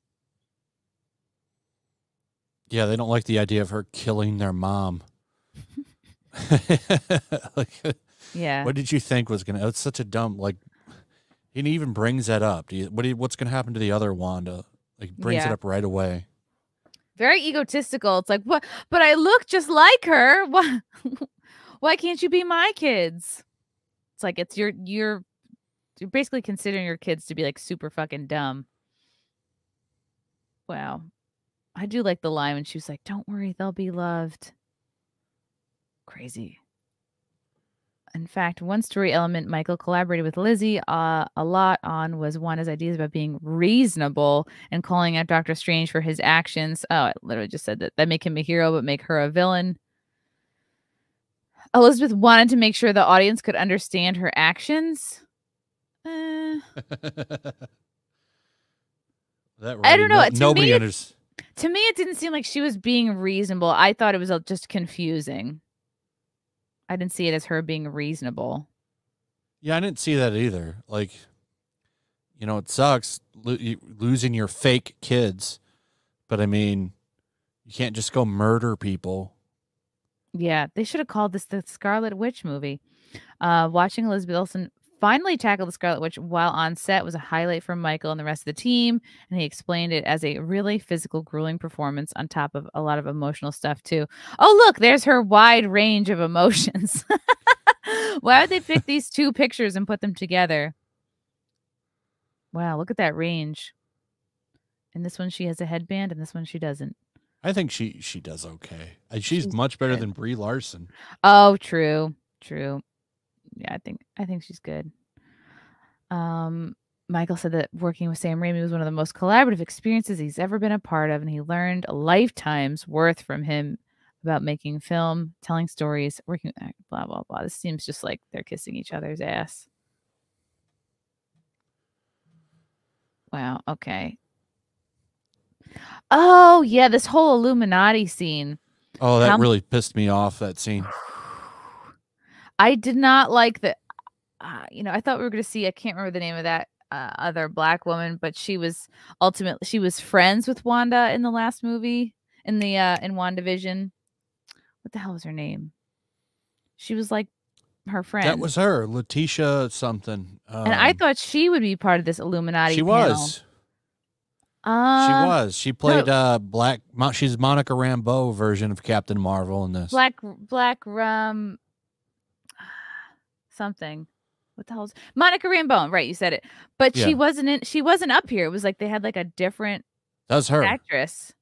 Yeah, they don't like the idea of her killing their mom. Like, yeah. What did you think was gonna? It's such a dumb. Like, he even brings that up. What's gonna happen to the other Wanda? Like, brings it up right away. Very egotistical. It's like, what? But I look just like her. Why? Why can't you be my kids? It's like it's you're basically considering your kids to be like super fucking dumb. Wow, I do like the line when she was like, "Don't worry, they'll be loved." Crazy. In fact, one story element Michael collaborated with Lizzie a lot on was Wanda's ideas about being reasonable and calling out Doctor Strange for his actions. Oh, I literally just said that make him a hero, but make her a villain. Elizabeth wanted to make sure the audience could understand her actions. That really I don't know. Nobody understands. To me, it didn't seem like she was being reasonable. I thought it was just confusing. I didn't see it as her being reasonable. Yeah, I didn't see that either. Like, you know, it sucks losing your fake kids, but I mean, you can't just go murder people. Yeah, they should have called this the Scarlet Witch movie. Watching Elizabeth Olsen finally tackle the Scarlet Witch while on set was a highlight for Michael and the rest of the team, and he explained it as a really physical, grueling performance on top of a lot of emotional stuff too. Oh, look, there's her wide range of emotions. Why would they pick these two pictures and put them together? Wow, look at that range. In this one, she has a headband, and this one, she doesn't. I think she does okay. She's much better than Brie Larson. Oh, true, true. Yeah, I think she's good. Michael said that working with Sam Raimi was one of the most collaborative experiences he's ever been a part of, and he learned a lifetime's worth from him about making film, telling stories, working, blah, blah, blah. This seems just like they're kissing each other's ass. Wow, okay. Oh, yeah, this whole Illuminati scene. Oh, that really pissed me off, that scene. I did not like that. You know, I thought we were going to see, I can't remember the name of that other black woman, but she was ultimately, she was friends with Wanda in the last movie, in the in WandaVision. What the hell was her name? She was like her friend. That was her, Letitia something. And I thought she would be part of this Illuminati. She was. She was. She played black. She's Monica Rambeau version of Captain Marvel in this. Black something. What the hell is Monica Rambeau? Right, you said it. But yeah, she wasn't in. She wasn't up here. It was like they had like a different. That was her actress.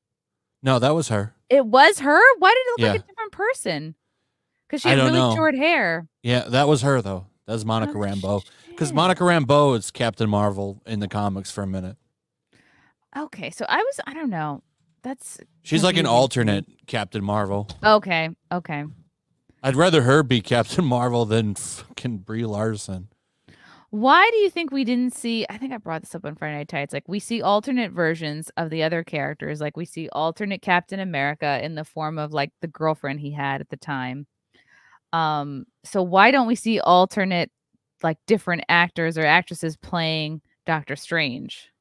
No, that was her. It was her. Why did it look like a different person? Because she had really short hair. Yeah, that was her though. That was Monica Rambeau. Because Monica Rambeau is Captain Marvel in the comics for a minute. Okay, so I don't know. That's she's like an alternate Captain Marvel. Okay, okay. I'd rather her be Captain Marvel than fucking Brie Larson. Why do you think we didn't see? I think I brought this up on Friday Night Tights. Like, we see alternate versions of the other characters. Like, we see alternate Captain America in the form of like the girlfriend he had at the time. So why don't we see alternate, like different actors or actresses playing Doctor Strange?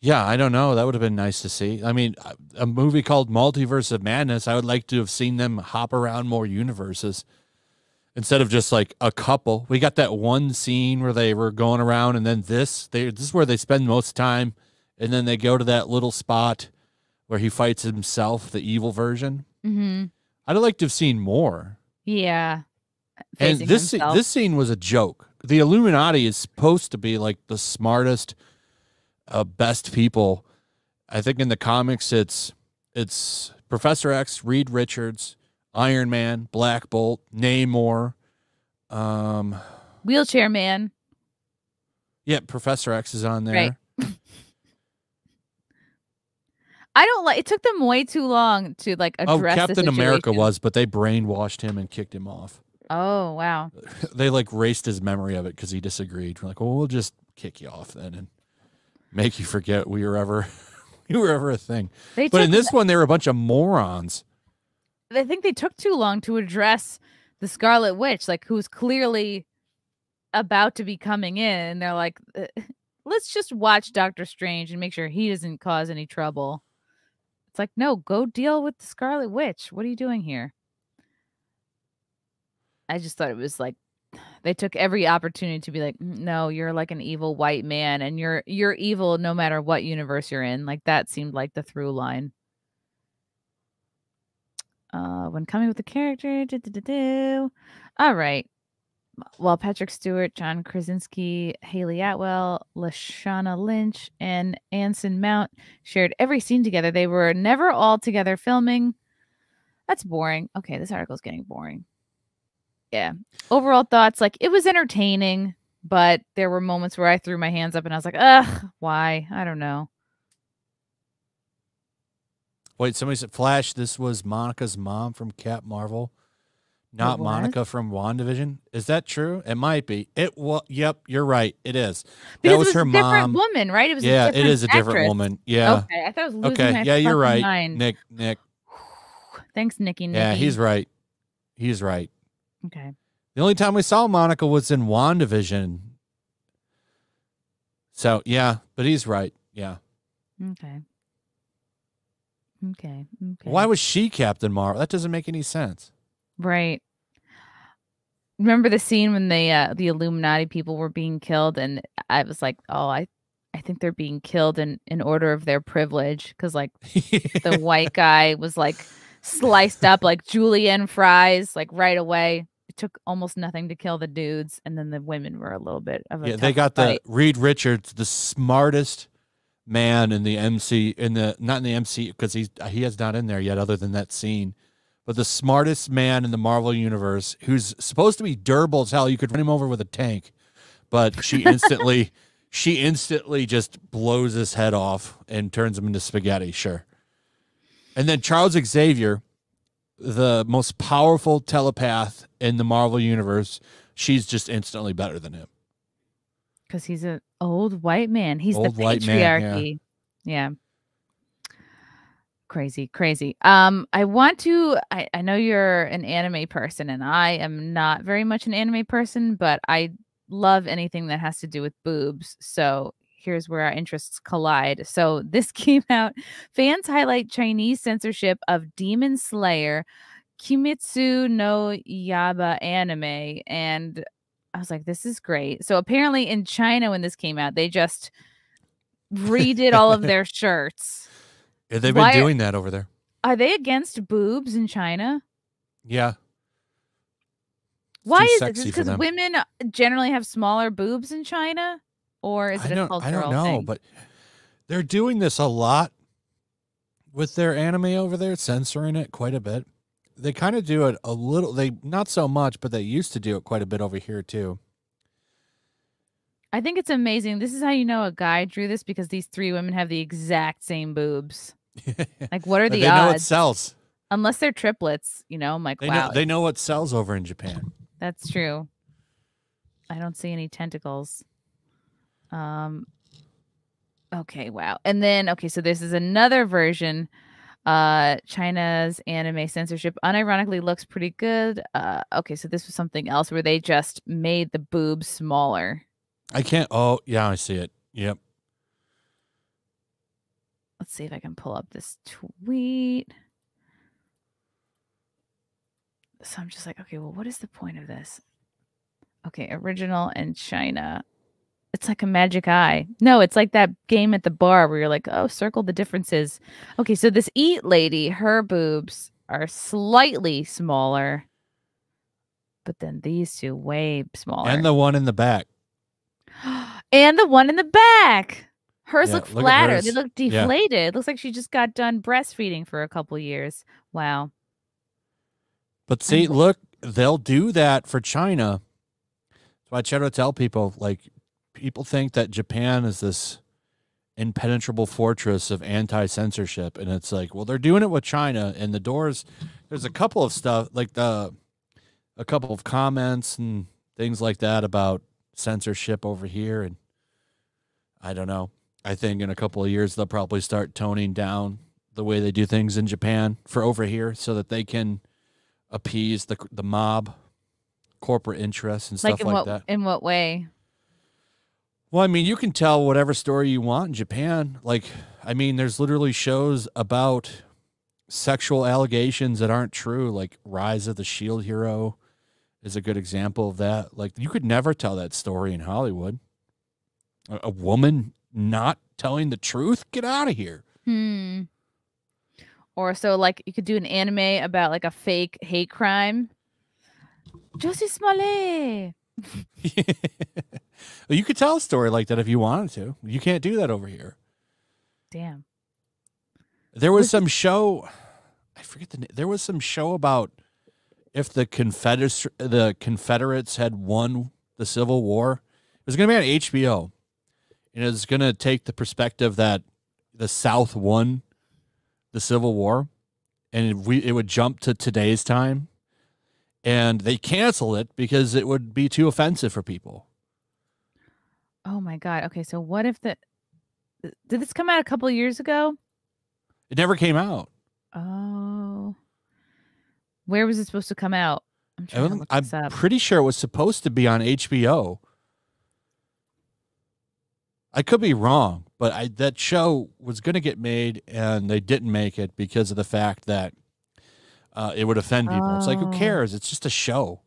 Yeah, I don't know. That would have been nice to see. I mean, a movie called Multiverse of Madness, I would like to have seen them hop around more universes instead of just like a couple. We got that one scene where they were going around, and then this is where they spend most time, and then they go to that little spot where he fights himself, the evil version. Mm-hmm. I'd like to have seen more. Yeah. And this scene was a joke. The Illuminati is supposed to be like the smartest, best people. I think in the comics it's Professor X, Reed Richards, Iron Man, Black Bolt, Namor, Wheelchair Man. Yeah, Professor X is on there. Right. I don't like. It took them way too long to like address. Oh, Captain America was, but they brainwashed him and kicked him off. Oh wow. They like erased his memory of it because he disagreed. We're like, well, we'll just kick you off then, and make you forget we were ever a thing. But in this one, they were a bunch of morons. I think they took too long to address the Scarlet Witch, like who's clearly about to be coming in. And they're like, let's just watch Doctor Strange and make sure he doesn't cause any trouble. It's like, no, go deal with the Scarlet Witch. What are you doing here? I just thought it was like, they took every opportunity to be like, no, you're like an evil white man, and you're evil no matter what universe you're in. Like, that seemed like the through line. When coming with the character, all right. Well, Patrick Stewart, John Krasinski, Haley Atwell, Lashana Lynch, and Anson Mount shared every scene together. They were never all together filming. That's boring. Okay, this article's getting boring. Yeah. Overall thoughts, like, it was entertaining, but there were moments where I threw my hands up and I was like, ugh, why? I don't know. Wait, somebody said, Flash, this was Monica's mom from Cap Marvel. Not Monica from WandaVision. Is that true? It might be. It was. Yep, you're right. It is. Because that was her mom. Different woman, right? It was. Yeah, it is a different woman. Yeah. Okay, I thought I was losing my yeah, you're right, mind. Nick. Thanks, Nicky. Yeah, he's right. He's right. Okay. The only time we saw Monica was in WandaVision. So yeah, but he's right. Yeah. Okay. Okay. Okay. Why was she Captain Marvel? That doesn't make any sense. Right. Remember the scene when the Illuminati people were being killed, and I was like, oh, I think they're being killed in order of their privilege, because like the white guy was like sliced up like julienne fries like right away. It took almost nothing to kill the dudes, and then the women were a little bit of a they got fight. The Reed Richards, the smartest man in the MC in the not in the MC because he is not in there yet other than that scene. But the smartest man in the Marvel universe, who's supposed to be durable as hell, you could run him over with a tank, but she instantly, just blows his head off and turns him into spaghetti. Sure. And then Charles Xavier, the most powerful telepath in the Marvel universe, she's just instantly better than him. Because he's an old white man. He's old the patriarchy. Man, yeah. Crazy. I know you're an anime person, and I am not very much an anime person, but I love anything that has to do with boobs. So here's where our interests collide. So this came out. Fans highlight Chinese censorship of Demon Slayer, Kimetsu no Yaiba anime. And I was like, this is great. So apparently in China, when this came out, they just redid all of their shirts. Yeah, they've been doing that over there. Are they against boobs in China? Yeah. Why is it? Is it because women generally have smaller boobs in China? Or is it a cultural thing? I don't know, but they're doing this a lot with their anime over there, censoring it quite a bit. They kind of do it a little, not so much, but they used to do it quite a bit over here too. I think it's amazing. This is how you know a guy drew this, because these three women have the exact same boobs. Like, what are the odds? They know it sells. Unless they're triplets, you know, I'm like, wow. They know what sells over in Japan. That's true. I don't see any tentacles. Okay, wow. And then, okay, so this is another version. China's anime censorship unironically looks pretty good. Okay, so this was something else where they just made the boobs smaller. I can't. Oh, yeah, I see it. Yep. Let's see if I can pull up this tweet. So I'm just like, okay, well, what is the point of this? Okay, original and China. It's like a magic eye. No, it's like that game at the bar where you're like, oh, circle the differences. Okay, so this eat lady, her boobs are slightly smaller, but then these two way smaller. And the one in the back. And the one in the back. Hers look flatter. Hers. They look deflated. Yeah. It looks like she just got done breastfeeding for a couple years. Wow. But see, look, they'll do that for China. So I try to tell people, like, people think that Japan is this impenetrable fortress of anti-censorship. And it's like, well, they're doing it with China. And the doors, there's a couple of stuff, like a couple of comments and things like that about censorship over here, and I don't know. I think in a couple of years they'll probably start toning down the way they do things in Japan for over here, so that they can appease the mob, corporate interests, and stuff like that. In what way? Well, I mean, you can tell whatever story you want in Japan. Like, I mean, there's literally shows about sexual allegations that aren't true, like Rise of the Shield Hero is a good example of that. Like, you could never tell that story in Hollywood. A woman not telling the truth? Get out of here. Hmm. Or so, like, you could do an anime about, like, a fake hate crime. Jussie Smollett. You could tell a story like that if you wanted to. You can't do that over here. Damn. There was some show, I forget the name, there was some show about if the Confederates had won the Civil War. It was going to be on HBO, and it was going to take the perspective that the South won the Civil War, and it would jump to today's time, and they canceled it because it would be too offensive for people. Oh my God. Okay. So what if did this come out a couple of years ago? It never came out. Oh, where was it supposed to come out? I'm pretty sure it was supposed to be on HBO. I could be wrong, but that show was going to get made and they didn't make it because of the fact that it would offend people. Oh. It's like, who cares? It's just a show.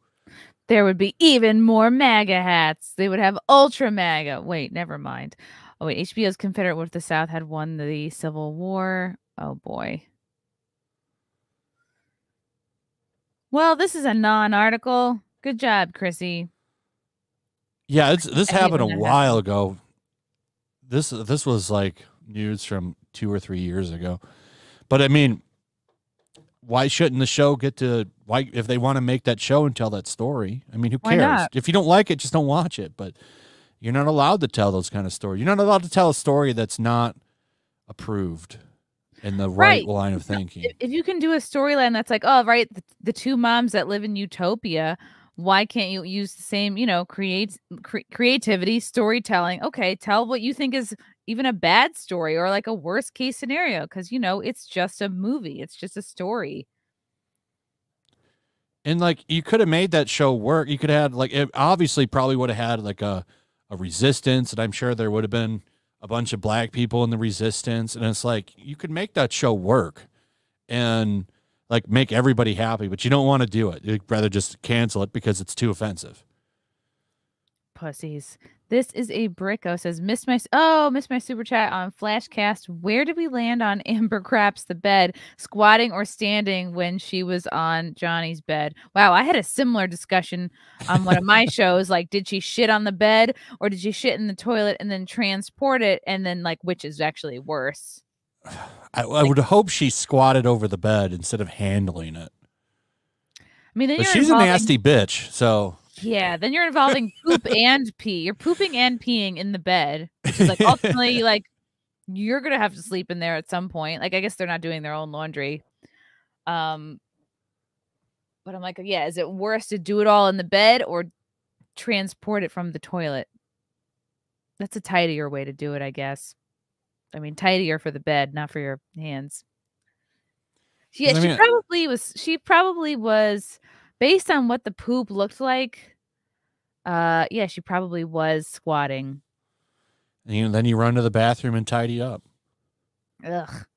There would be even more MAGA hats. They would have ultra MAGA. Wait, never mind. Oh, wait, HBO's Confederate with the South had won the Civil War. Oh, boy. Well, this is a non-article. Good job, Chrissie. Yeah, this happened a while ago. This was like news from 2 or 3 years ago. But, I mean, why shouldn't the show get to... Why, if they want to make that show and tell that story, I mean, who cares? If you don't like it, just don't watch it. But you're not allowed to tell those kind of stories. You're not allowed to tell a story that's not approved in the right line of thinking. If you can do a storyline that's like, oh, right, the two moms that live in utopia, why can't you use the same, you know, creativity, storytelling? Okay, tell what you think is even a bad story or like a worst case scenario, because, you know, it's just a movie. It's just a story. And, like, you could have made that show work. You could have, like, it obviously probably would have had, like, a resistance, and I'm sure there would have been a bunch of black people in the resistance, and it's like, you could make that show work and, like, make everybody happy, but you don't want to do it. You'd rather just cancel it because it's too offensive. Pussies. This is a Bricko. Says, missed my super chat on Flashcast. Where did we land on Amber Craps the bed, squatting or standing when she was on Johnny's bed? Wow, I had a similar discussion on one of my shows. Like, did she shit on the bed or did she shit in the toilet and then transport it? And then, like, which is actually worse? I would hope she squatted over the bed instead of handling it. I mean, but she's a nasty bitch, so... Yeah, then you're involving poop and pee. You're pooping and peeing in the bed. Which is like ultimately, like, you're gonna have to sleep in there at some point. Like, I guess they're not doing their own laundry. But I'm like, yeah, is it worse to do it all in the bed or transport it from the toilet? That's a tidier way to do it, I guess. I mean, tidier for the bed, not for your hands. Yeah, she probably was based on what the poop looked like, yeah, she probably was squatting. And then you run to the bathroom and tidy up. Ugh.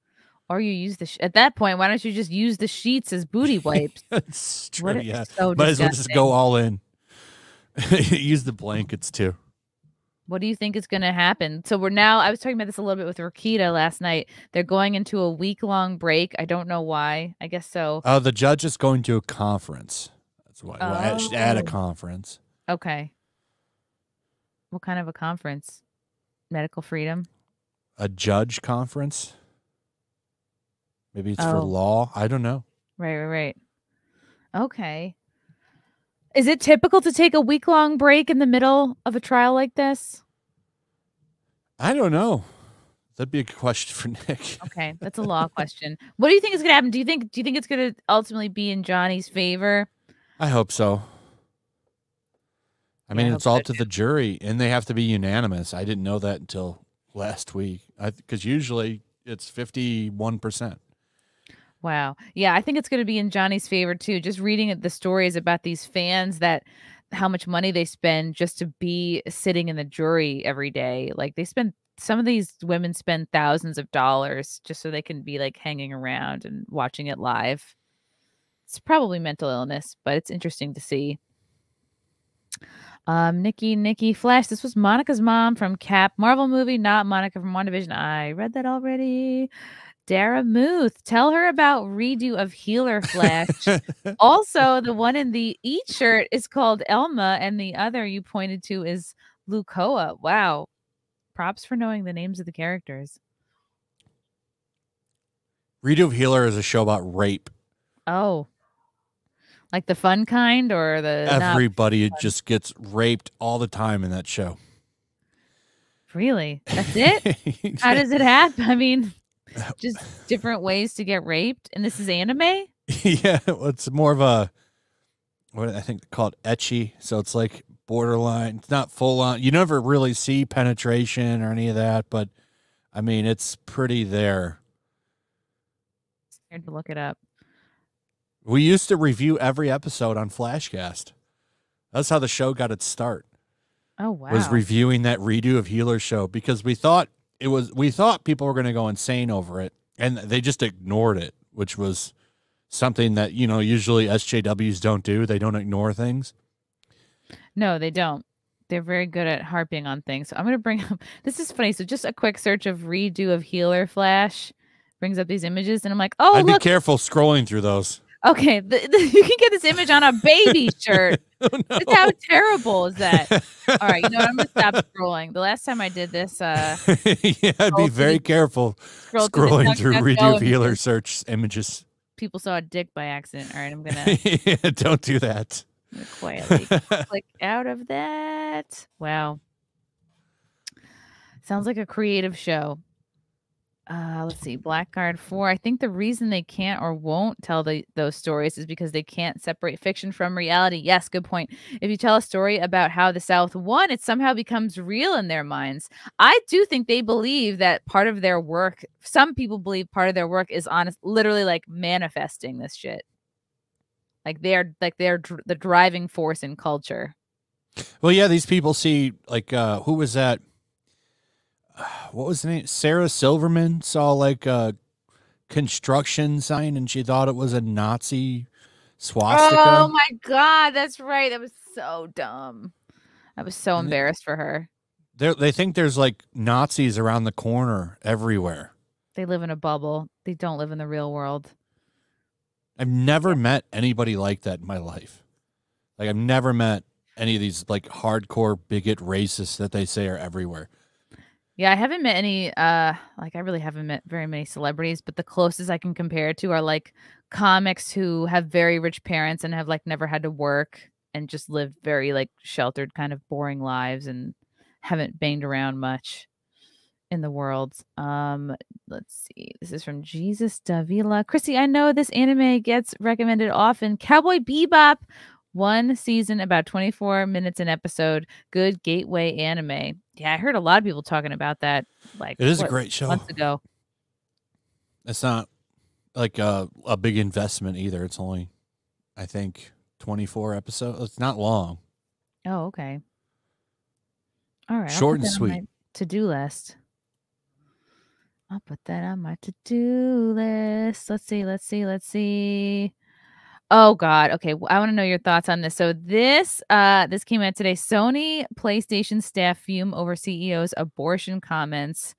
Or you use the... At that point, why don't you just use the sheets as booty wipes? That's true, yeah. So might as well just go all in. Use the blankets, too. What do you think is going to happen? So we're now... I was talking about this a little bit with Rakita last night. They're going into a week-long break. I don't know why. I guess so. The judge is going to a conference. That's why. Oh. At a conference. Okay. What kind of a conference? Medical freedom? A judge conference? Maybe it's for law. I don't know. Right. Okay. Is it typical to take a week-long break in the middle of a trial like this? I don't know. That'd be a question for Nick. Okay, that's a law question. What do you think is going to happen? Do you think it's going to ultimately be in Johnny's favor? I hope so. I mean, it's all to the jury, and they have to be unanimous. I didn't know that until last week, because usually it's 51%. Wow. Yeah, I think it's going to be in Johnny's favor, too. Just reading the stories about these fans, that how much money they spend just to be sitting in the jury every day. Like, they spend... Some of these women spend thousands of dollars just so they can be, like, hanging around and watching it live. It's probably mental illness, but it's interesting to see. Nikki Flash. This was Monica's mom from Cap Marvel movie, not Monica from WandaVision. I read that already. Dara Muth, tell her about Redo of Healer Flash. Also, the one in the Eat shirt is called Elma, and the other you pointed to is Lucoa. Wow. Props for knowing the names of the characters. Redo of Healer is a show about rape. Oh. Like the fun kind or the... Everybody just gets raped all the time in that show. Really? That's it? Yeah. How does it happen? I mean... Just different ways to get raped, and this is anime? Yeah, it's more of a what I think called etchy. So it's like borderline. It's not full on. You never really see penetration or any of that, but I mean, it's pretty there. Scared to look it up. We used to review every episode on Flashcast. That's how the show got its start. Oh, wow. Was reviewing that Redo of Healer show because we thought it was, we thought people were going to go insane over it, and they just ignored it, which was something that, you know, usually SJWs don't do. They don't ignore things. No, they don't. They're very good at harping on things. So I'm going to bring up, this is funny. So just a quick search of Redo of Healer Flash brings up these images, and I'm like, oh, I'd look. Be careful scrolling through those. Okay, you can get this image on a baby shirt. Oh, no. It's, how terrible is that? All right, you know what? I'm going to stop scrolling. The last time I did this... yeah, I'd be very careful scrolling through Redo of Healer search images. People saw a dick by accident. All right, I'm going to... Yeah, don't do that. Quietly click out of that. Wow. Sounds like a creative show. Let's see, Blackguard 4. I think the reason they can't or won't tell those stories is because they can't separate fiction from reality. Yes, good point. If you tell a story about how the South won, it somehow becomes real in their minds. I do think they believe that part of their work, some people believe part of their work is honest, literally like manifesting this shit. Like they're the driving force in culture. Well, yeah, these people see, like, who was that? What was the name? Sarah Silverman saw like a construction sign and she thought it was a Nazi swastika. Oh my God, that's right. That was so dumb. I was so embarrassed for her. They think there's like Nazis around the corner everywhere. They live in a bubble. They don't live in the real world. I've never met anybody like that in my life. Like, I've never met any of these like hardcore bigot racists that they say are everywhere. Yeah, I haven't met any, like, I really haven't met very many celebrities, but the closest I can compare to are, like, comics who have very rich parents and have, like, never had to work and just lived very, like, sheltered, kind of boring lives and haven't banged around much in the world. Let's see. This is from Jesus Davila. Chrissy, I know this anime gets recommended often. Cowboy Bebop. One season, about 24 minutes an episode. Good gateway anime. Yeah, I heard a lot of people talking about that. Like, it is a great show. Months ago. It's not like a big investment either. It's only, I think, 24 episodes. It's not long. Oh, okay. All right. Short and sweet. To-do list. I'll put that on my to-do list. Let's see. Let's see. Let's see. Oh, God. Okay. Well, I want to know your thoughts on this. So this this came out today. Sony PlayStation staff fume over CEO's abortion comments.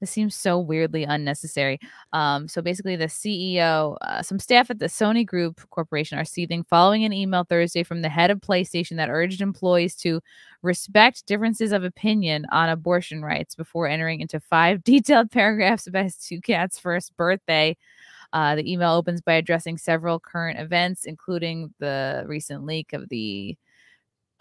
This seems so weirdly unnecessary. So basically the CEO, some staff at the Sony Group Corporation are seething following an email Thursday from the head of PlayStation that urged employees to respect differences of opinion on abortion rights before entering into 5 detailed paragraphs about his 2 cats' first birthday. The email opens by addressing several current events, including the recent leak of the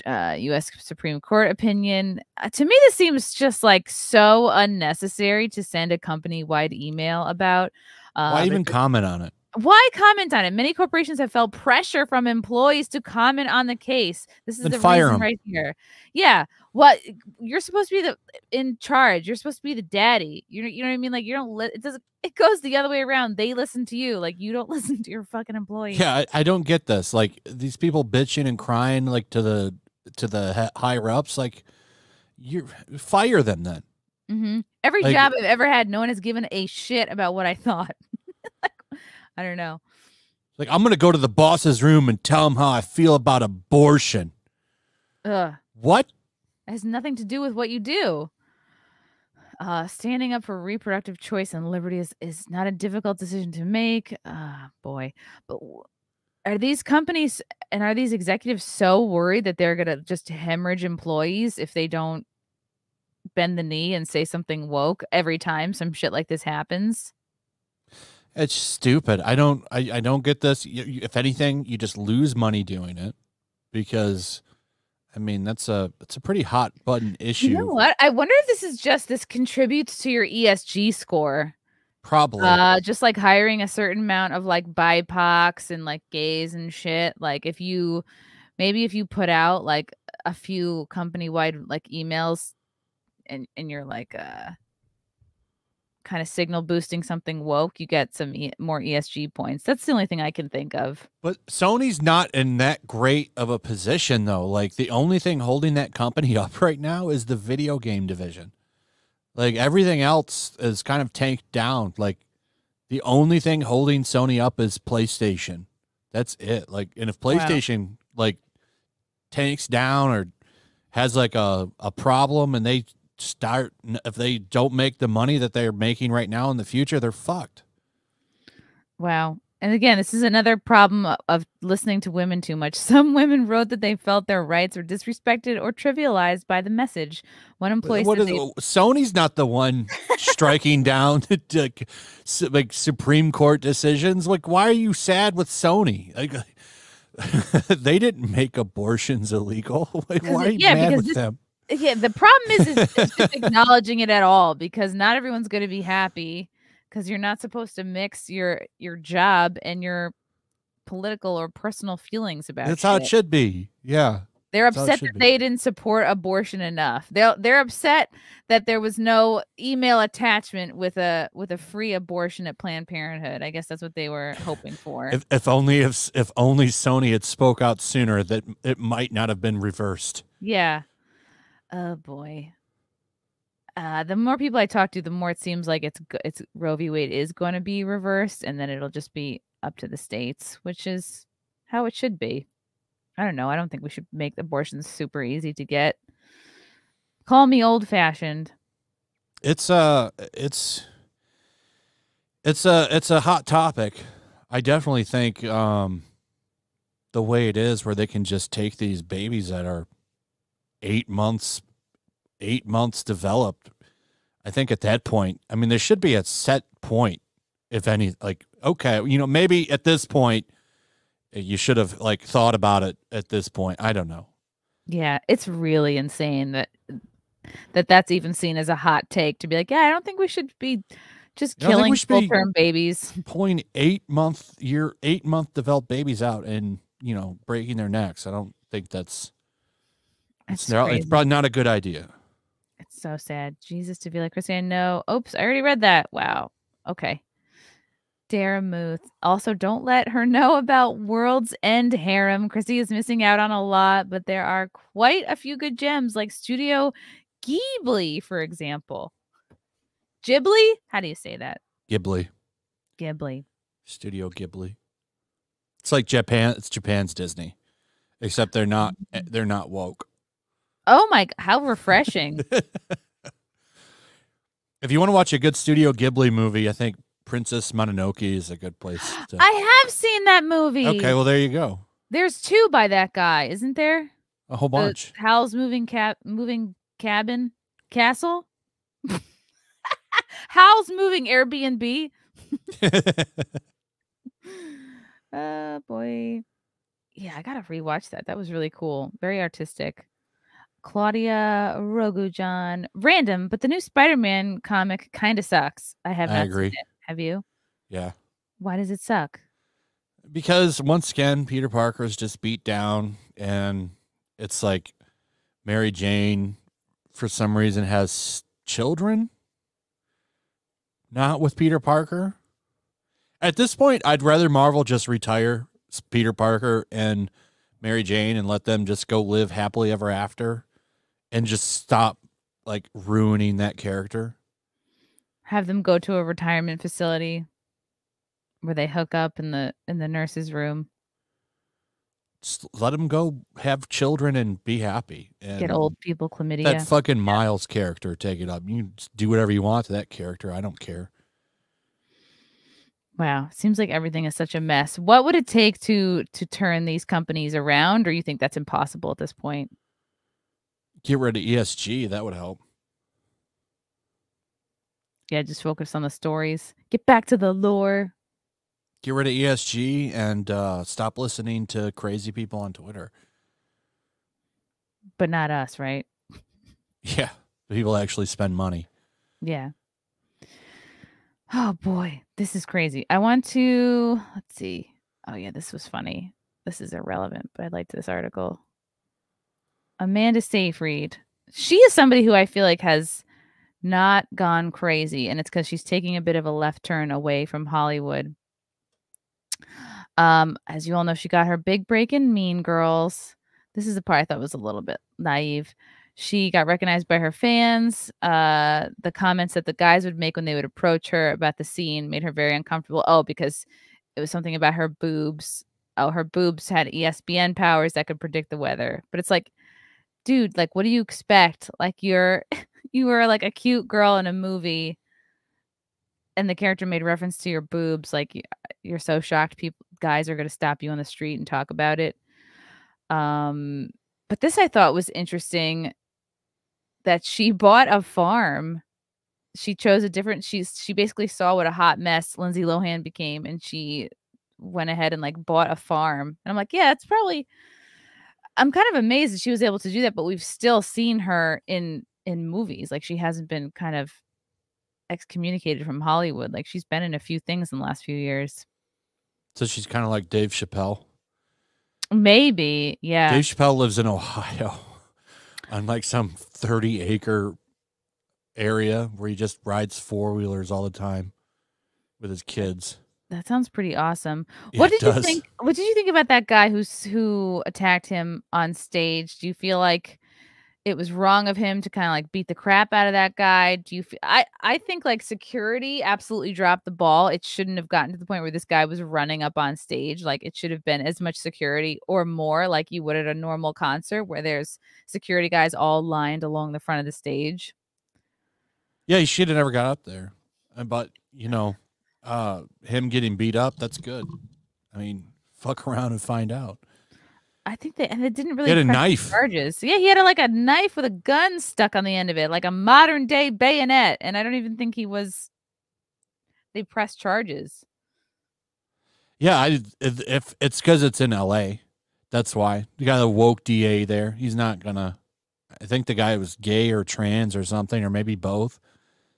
U.S. Supreme Court opinion. To me, this seems just like so unnecessary to send a company-wide email about. Why even comment on it? Why comment on it? Many corporations have felt pressure from employees to comment on the case. This is the reason right here. Yeah. Well, you're supposed to be in charge. You're supposed to be the daddy. You know what I mean? Like, you don't let it doesn't. It goes the other way around. They listen to you. Like, you don't listen to your fucking employees. Yeah, I don't get this. Like, these people bitching and crying like to the higher ups. Like, you fire them then. Mm-hmm. Every like, job I've ever had, no one has given a shit about what I thought. Like, I don't know. Like, I'm gonna go to the boss's room and tell him how I feel about abortion. Ugh. What? It has nothing to do with what you do. Standing up for reproductive choice and liberty is not a difficult decision to make. Boy. But are these companies and are these executives so worried that they're going to just hemorrhage employees if they don't bend the knee and say something woke every time some shit like this happens? It's stupid. I don't get this. If anything, you just lose money doing it because... I mean, that's a pretty hot button issue. You know what? I wonder if this contributes to your ESG score. Probably. Just like hiring a certain amount of like BIPOCs and like gays and shit. Like if you, maybe if you put out like a few company-wide like emails and you're like kind of signal boosting something woke, you get some more ESG points. That's the only thing I can think of. But Sony's not in that great of a position though. Like the only thing holding that company up right now is the video game division. Like everything else is kind of tanked down. Like the only thing holding Sony up is PlayStation. That's it. Like, and if PlayStation like tanks down or has like a problem and they start, if they don't make the money that they're making right now in the future, they're fucked. Wow. And again, this is another problem of listening to women too much. Some women wrote that they felt their rights were disrespected or trivialized by the message. One employee said Sony's not the one striking down like Supreme Court decisions. Like, why are you sad with Sony? Like, they didn't make abortions illegal. Like, why are you mad with them? Yeah, the problem is just acknowledging it at all, because not everyone's going to be happy. Because you're not supposed to mix your job and your political or personal feelings about it. That's how it should be. Yeah. They're upset that they didn't support abortion enough. They're upset that there was no email attachment with a free abortion at Planned Parenthood. I guess that's what they were hoping for. If only Sony had spoke out sooner, that it might not have been reversed. Yeah. Oh boy. The more people I talk to, the more it seems like it's Roe v. Wade is going to be reversed, and then it'll just be up to the states, which is how it should be. I don't know. I don't think we should make abortions super easy to get. Call me old-fashioned. It's a hot topic. I definitely think the way it is, where they can just take these babies that are 8 months developed, I think at that point, I mean, there should be a set point, if any, like, okay, you know, maybe at this point you should have like thought about it at this point. I don't know. Yeah. It's really insane that's even seen as a hot take, to be like, yeah, I don't think we should be just killing full-term babies, pulling 8 month developed babies out and, you know, breaking their necks. I don't think it's probably not a good idea. It's so sad. Jesus, to be like, Chrissie, I know. Oops, I already read that. Wow. Okay. Daramuth. Also, don't let her know about World's End Harem. Chrissie is missing out on a lot, but there are quite a few good gems, like Studio Ghibli, for example. Ghibli? How do you say that? Ghibli. Ghibli. Studio Ghibli. It's like Japan. It's Japan's Disney, except they're not woke. Oh my, how refreshing. If you want to watch a good Studio Ghibli movie, I think Princess Mononoke is a good place. I have seen that movie. Okay, well, there you go. There's 2 by that guy, isn't there? A whole bunch. Howl's Moving Cabin? Castle? Howl's Moving Airbnb? Oh, boy. Yeah, I got to rewatch that. That was really cool. Very artistic. Claudia Rogujan. Random, but the new Spider-Man comic kind of sucks. I agree. Seen it. Have you? Yeah. Why does it suck? Because once again, Peter Parker is just beat down, and it's like Mary Jane, for some reason, has children. Not with Peter Parker. At this point, I'd rather Marvel just retire Peter Parker and Mary Jane and let them just go live happily ever after. And just stop like ruining that character. Have them go to a retirement facility where they hook up in the nurse's room. Just let them go have children and be happy. And get old people chlamydia. That fucking Miles character, take it up. You do whatever you want to that character. I don't care. Wow. Seems like everything is such a mess. What would it take to turn these companies around, or you think that's impossible at this point? Get rid of ESG. That would help. Yeah, just focus on the stories. Get back to the lore. Get rid of ESG and stop listening to crazy people on Twitter. But not us, right? Yeah. People actually spend money. Yeah. Oh boy, this is crazy. I want to, let's see. Oh yeah, this was funny. This is irrelevant, but I liked this article. Amanda Seyfried. She is somebody who I feel like has not gone crazy, and it's because she's taking a bit of a left turn away from Hollywood. As you all know, she got her big break in Mean Girls. This is the part I thought was a little bit naive. She got recognized by her fans. The comments that the guys would make when they would approach her about the scene made her very uncomfortable. Oh, because it was something about her boobs. Oh, her boobs had ESPN powers that could predict the weather. But it's like, dude, like, what do you expect? Like, you were like a cute girl in a movie, and the character made reference to your boobs. Like, you're so shocked people, guys are going to stop you on the street and talk about it. But this I thought was interesting, that she bought a farm. She chose a different, she basically saw what a hot mess Lindsay Lohan became, and she went ahead and like bought a farm. And I'm like, yeah, it's probably, I'm kind of amazed that she was able to do that, but we've still seen her in movies. Like, she hasn't been kind of excommunicated from Hollywood. Like, she's been in a few things in the last few years. So she's kind of like Dave Chappelle. Maybe, yeah. Dave Chappelle lives in Ohio on like some 30-acre area where he just rides four-wheelers all the time with his kids. That sounds pretty awesome. What did you think about that guy who attacked him on stage? Do you feel like it was wrong of him to kind of like beat the crap out of that guy? Do you feel, I think like security absolutely dropped the ball. It shouldn't have gotten to the point where this guy was running up on stage. Like, it should have been as much security or more, like you would at a normal concert where there's security guys all lined along the front of the stage. Yeah, he should have never got up there. But, you know, him getting beat up, that's good. I mean, fuck around and find out. I think they, and it didn't really. He had a knife. Charges. Yeah, he had like a knife with a gun stuck on the end of it, like a modern day bayonet. And I don't even think he was. They pressed charges. Yeah, if it's because it's in L.A., that's why. You got a woke DA there. He's not gonna. I think the guy was gay or trans or something, or maybe both.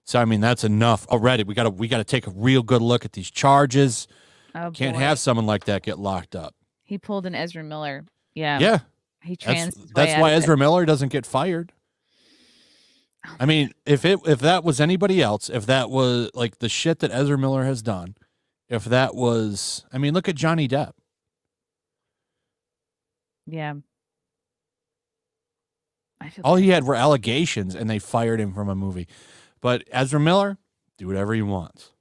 So I mean, that's enough already. We gotta take a real good look at these charges. Oh, can't boy. Have someone like that get locked up. He pulled an Ezra Miller. Yeah. Yeah. He that's why Ezra Miller doesn't get fired. Oh, I mean, if that was anybody else, if that was like the shit that Ezra Miller has done, if that was, I mean, look at Johnny Depp. Yeah. All he had were allegations, and they fired him from a movie. But Ezra Miller, do whatever he wants.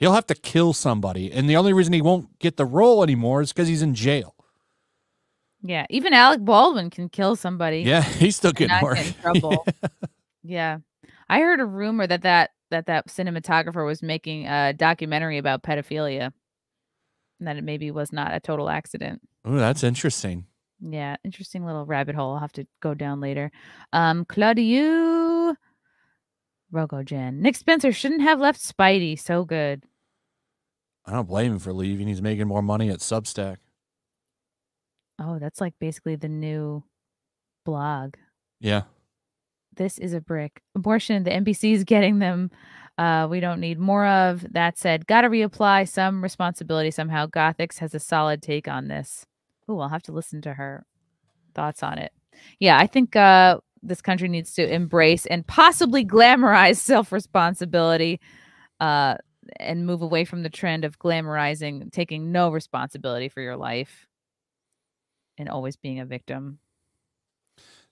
He'll have to kill somebody, and the only reason he won't get the role anymore is because he's in jail. Yeah, even Alec Baldwin can kill somebody. Yeah, he's still getting work. Get trouble. Yeah, I heard a rumor that cinematographer was making a documentary about pedophilia, and that it maybe was not a total accident. Oh, that's interesting. Yeah, interesting little rabbit hole. I'll have to go down later. Claudiu Rogogen. Nick Spencer shouldn't have left Spidey. So good. I don't blame him for leaving. He's making more money at Substack. Oh, that's like basically the new blog. Yeah. This is a brick. Abortion, the NBC's getting them. We don't need more of. That said, gotta reapply some responsibility somehow. Gothix has a solid take on this. Oh, I'll have to listen to her thoughts on it. Yeah, I think this country needs to embrace and possibly glamorize self-responsibility, and move away from the trend of glamorizing, taking no responsibility for your life and always being a victim.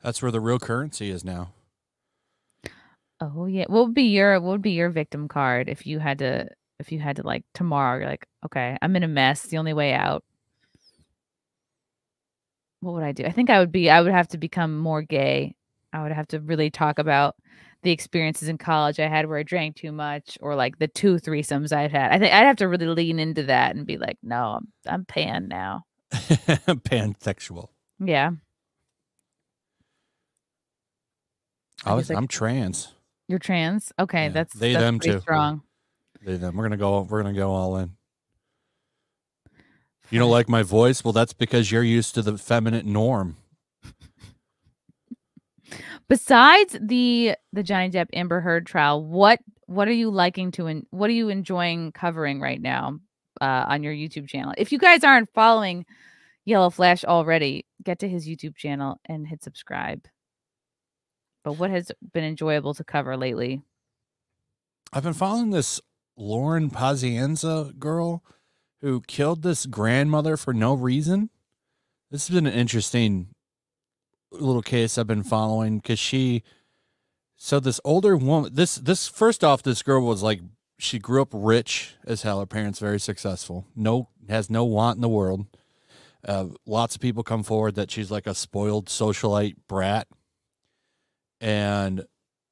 That's where the real currency is now. Oh yeah. What would be your victim card if you had to, like tomorrow, you're like, okay, I'm in a mess. The only way out. What would I do? I think I would have to become more gay. I would have to really talk about the experiences in college I had where I drank too much, or like the 2 threesomes I've had. I think I'd have to really lean into that and be like, no, I'm pan now. Pansexual. Yeah. I'm trans. You're trans? Okay. Yeah, that's, they, that's them too. Strong. They, them. We're going to go all in. You don't like my voice? Well, that's because you're used to the feminine norm. Besides the Johnny Depp Amber Heard trial, what what are you liking to and what are you enjoying covering right now on your YouTube channel? If you guys aren't following Yellow Flash already, get to his YouTube channel and hit subscribe. But what has been enjoyable to cover lately? I've been following this Lauren Pazienza girl who killed this grandmother for no reason. This has been an interesting little case I've been following because she, so this older woman, this first off, this girl was like, she grew up rich as hell. Her parents very successful. No, has no want in the world. Lots of people come forward that she's like a spoiled socialite brat. And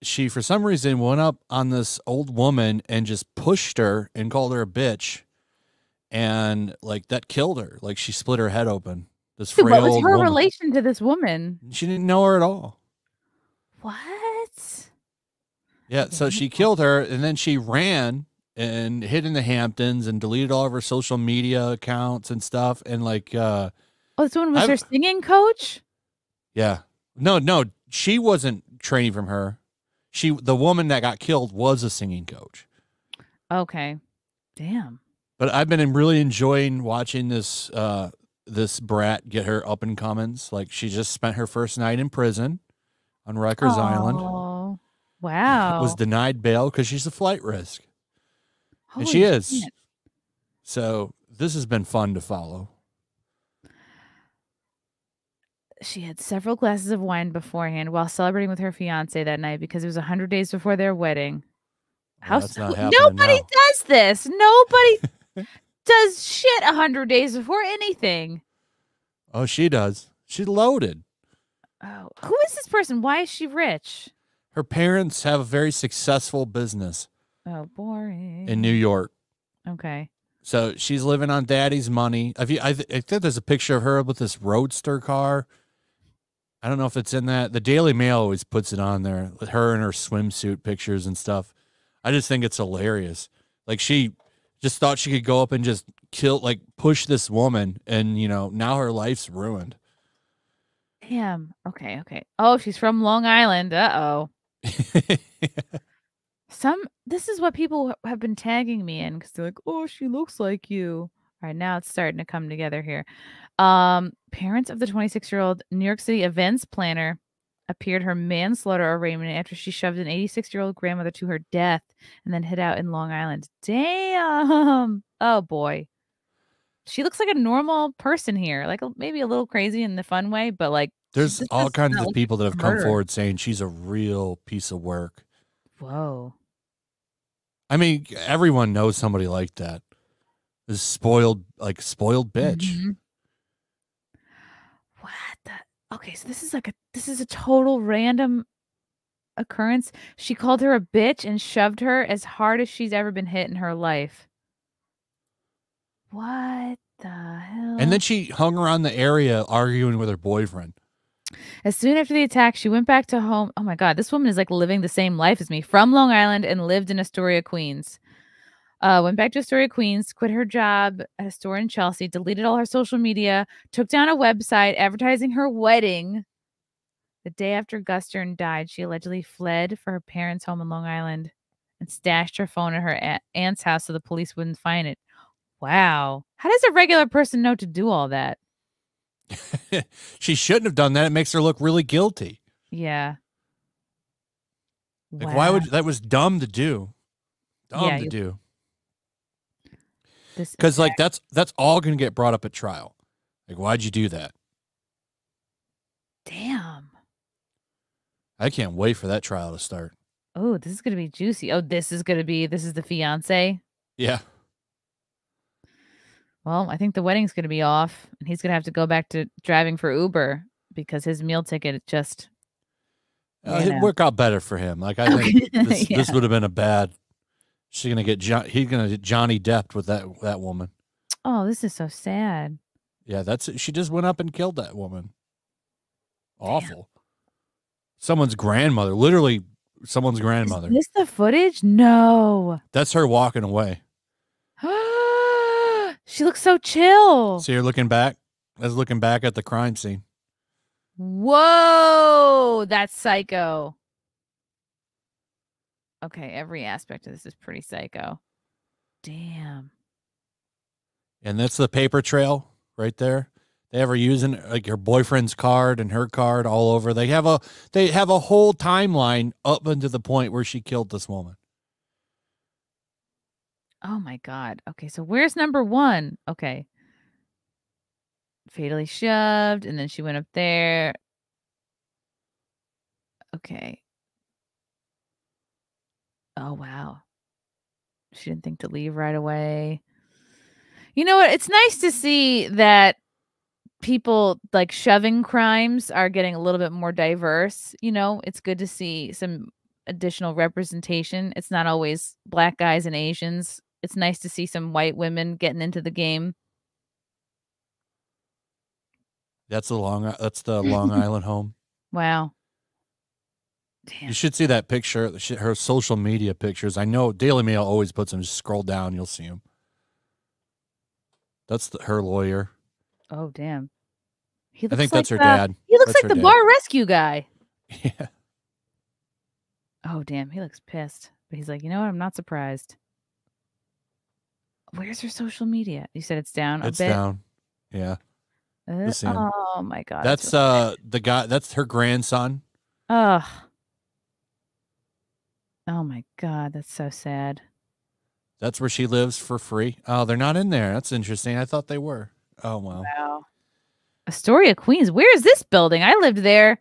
she, for some reason, went up on this old woman and just pushed her and called her a bitch. And like that killed her. Like she split her head open. This frail old woman. What was her relation to this woman? She didn't know her at all. What? Yeah, so she killed her and then she ran and hid in the Hamptons and deleted all of her social media accounts and stuff. And like, oh, this one was her singing coach? Yeah. No, she wasn't training from her. The woman that got killed was a singing coach. Okay. Damn. But I've been really enjoying watching this this brat get her up in Cummins. Like she just spent her first night in prison on Rikers Island. Oh, wow. Was denied bail because she's a flight risk. Holy and she shit. Is. So this has been fun to follow. She had several glasses of wine beforehand while celebrating with her fiance that night because it was 100 days before their wedding. Well, nobody does this. Nobody does shit 100 days before anything. Oh, she does. She's loaded. Oh, who is this person? Why is she rich? Her parents have a very successful business. Oh, boring. In New York. Okay. So she's living on daddy's money. I think there's a picture of her with this roadster car. I don't know if it's in that. The Daily Mail always puts it on there, with her and her swimsuit pictures and stuff. I just think it's hilarious. Like she just thought she could go up and just kill, like push this woman, and you know, now her life's ruined. Damn. Okay. Okay. Oh, she's from Long Island. Uh-oh. This is what people have been tagging me in because they're like, oh, she looks like you. All right, now it's starting to come together here. Parents of the 26-year-old New York City events planner appeared her manslaughter arraignment after she shoved an 86-year-old grandmother to her death and then hid out in Long Island. Damn. Oh, boy. She looks like a normal person here, like maybe a little crazy in the fun way, but like there's all kinds of people that have come forward saying she's a real piece of work. Whoa. I mean, everyone knows somebody like that. This spoiled, like spoiled bitch. Mm-hmm. What the? Okay, so this is like a total random occurrence. She called her a bitch and shoved her as hard as she's ever been hit in her life. What the hell? And then she hung around the area arguing with her boyfriend. As soon after the attack, she went back to home. Oh, my God. This woman is like living the same life as me, from Long Island and lived in Astoria, Queens. Went back to Astoria, Queens, quit her job at a store in Chelsea, deleted all her social media, took down a website advertising her wedding. The day after Gustern died, she allegedly fled for her parents' home in Long Island and stashed her phone at her aunt's house so the police wouldn't find it. Wow. How does a regular person know to do all that? She shouldn't have done that. It makes her look really guilty. Yeah. Like, wow. Why would that was dumb to do? Dumb to do. Because like that's all going to get brought up at trial. Like, why'd you do that? Damn. I can't wait for that trial to start. Oh, this is going to be juicy. Oh, this is the fiance. Yeah. Well, I think the wedding's going to be off, and he's going to have to go back to driving for Uber because his meal ticket just... It'd work out better for him. Like, I think this would have been a bad... She's going to get... He's going to get Johnny Depp with that woman. Oh, this is so sad. Yeah, that's it. She just went up and killed that woman. Awful. Damn. Someone's grandmother. Literally, someone's grandmother. Is this the footage? No. That's her walking away. She looks so chill. So you're looking back? That's looking back at the crime scene. Whoa, that's psycho. Okay, every aspect of this is pretty psycho. Damn. And that's the paper trail right there. They have her using like her boyfriend's card and her card all over. They have a whole timeline up until the point where she killed this woman. Oh my God. Okay, so where's number one? Okay. Fatally shoved, and then she went up there. Okay. Oh, wow. She didn't think to leave right away. You know what? It's nice to see that people like shoving crimes are getting a little bit more diverse. You know, it's good to see some additional representation. It's not always black guys and Asians. It's nice to see some white women getting into the game. That's the Long Island home. Wow. Damn. You should see that picture, her social media pictures. I know Daily Mail always puts them. Just scroll down, you'll see them. That's her lawyer. Oh, damn. He looks I think like, that's her dad. He looks that's like the dad. Bar rescue guy. Yeah. Oh, damn. He looks pissed. But he's like, you know what? I'm not surprised. Where's her social media? You said it's down a bit? It's down. Yeah. Oh, my God. That's really the guy. That's her grandson. Ugh. Oh, my God. That's so sad. That's where she lives for free. Oh, they're not in there. That's interesting. I thought they were. Oh, wow. Wow. Astoria, Queens. Where is this building? I lived there.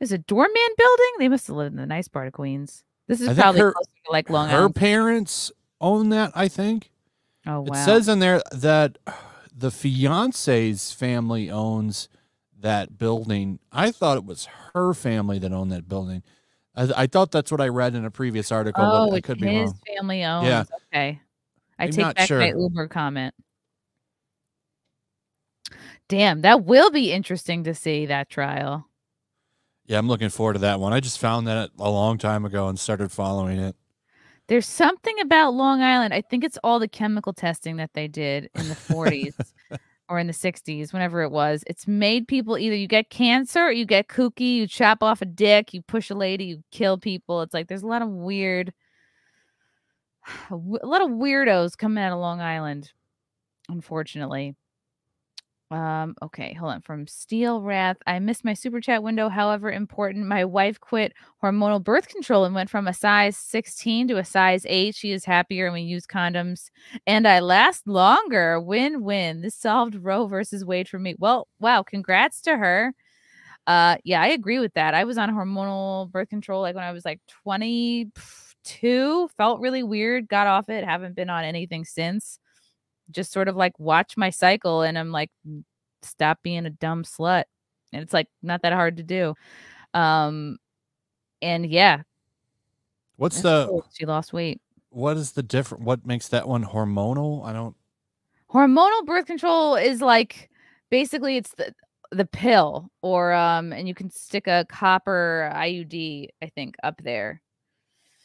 Is it a doorman building? They must have lived in the nice part of Queens. This is probably closer to like Long Island. Her parents own that, I think. Oh, wow. It says in there that the fiance's family owns that building. I thought it was her family that owned that building. I thought that's what I read in a previous article, but I could be wrong. His family owns. Yeah. Okay. I take back my Uber comment. Damn, that will be interesting to see, that trial. Yeah, I'm looking forward to that one. I just found that a long time ago and started following it. There's something about Long Island. I think it's all the chemical testing that they did in the 40s or in the 60s, whenever it was. It's made people either you get cancer or you get kooky, you chop off a dick, you push a lady, you kill people. It's like there's a lot of weirdos coming out of Long Island, unfortunately. Okay, hold on. From Steel Wrath, I missed my super chat window. However important, my wife quit hormonal birth control and went from a size 16 to a size 8. She is happier and we use condoms and I last longer. Win-win. This solved Roe versus Wade for me. Well, wow. Congrats to her. Yeah, I agree with that. I was on hormonal birth control like when I was like 22, felt really weird, got off it, haven't been on anything since. Just sort of like watch my cycle and I'm like, stop being a dumb slut. And it's like not that hard to do. And yeah. What's the cool. She lost weight. What is the different? What makes that one hormonal? Hormonal birth control is like basically it's the pill or and you can stick a copper IUD, I think, up there.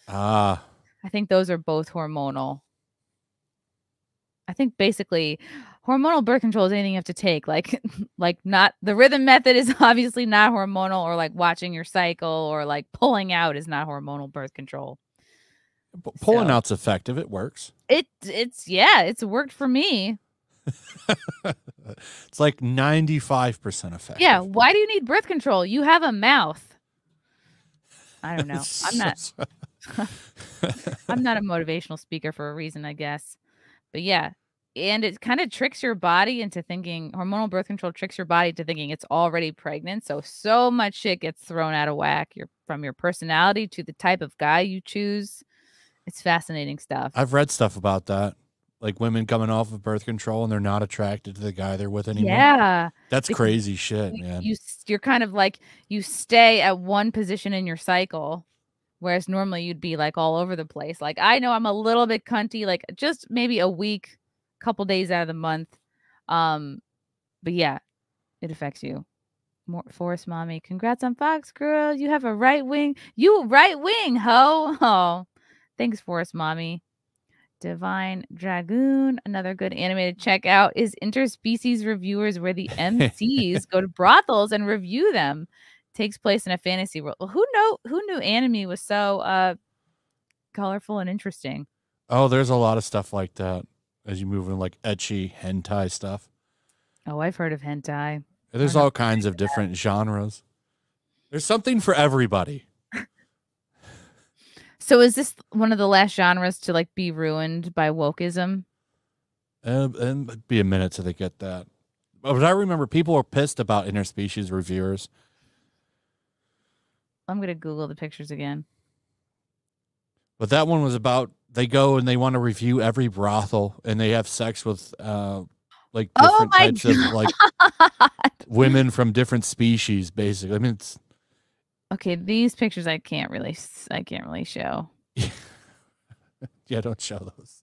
Ah. I think those are both hormonal. I think basically hormonal birth control is anything you have to take. Like not the rhythm method is obviously not hormonal, or like watching your cycle or like pulling out is not hormonal birth control. Pulling out's effective. It works. It's worked for me. It's like 95% effective. Yeah. Why do you need birth control? You have a mouth. I don't know. I'm not a motivational speaker for a reason, I guess. But yeah, and it kind of tricks your body into thinking hormonal birth control tricks your body to thinking it's already pregnant. So much shit gets thrown out of whack. From your personality to the type of guy you choose. It's fascinating stuff. I've read stuff about that. Like women coming off of birth control and they're not attracted to the guy they're with anymore. Yeah. That's crazy shit, man. You're kind of like you stay at one position in your cycle. Whereas normally you'd be like all over the place. Like, I know I'm a little bit cunty, like just maybe a week, couple days out of the month. But yeah, it affects you. More Forest Mommy. Congrats on Fox Girl. You have a right wing. You right wing, ho. Oh, thanks, Forest Mommy. Divine Dragoon. Another good animated checkout is interspecies reviewers where the MCs go to brothels and review them. Takes place in a fantasy world. Well, who knew anime was so colorful and interesting. Oh, there's a lot of stuff like that as you move in, like ecchi hentai stuff. Oh, I've heard of hentai. There's all kinds of different genres. There's something for everybody. So is this one of the last genres to like be ruined by wokeism? And it'd be a minute till they get that. But I remember people were pissed about interspecies reviewers. I'm going to Google the pictures again. But that one was about, they go and they want to review every brothel and they have sex with like different types of like women from different species, basically. I mean, it's okay. These pictures I can't really show. Yeah, don't show those.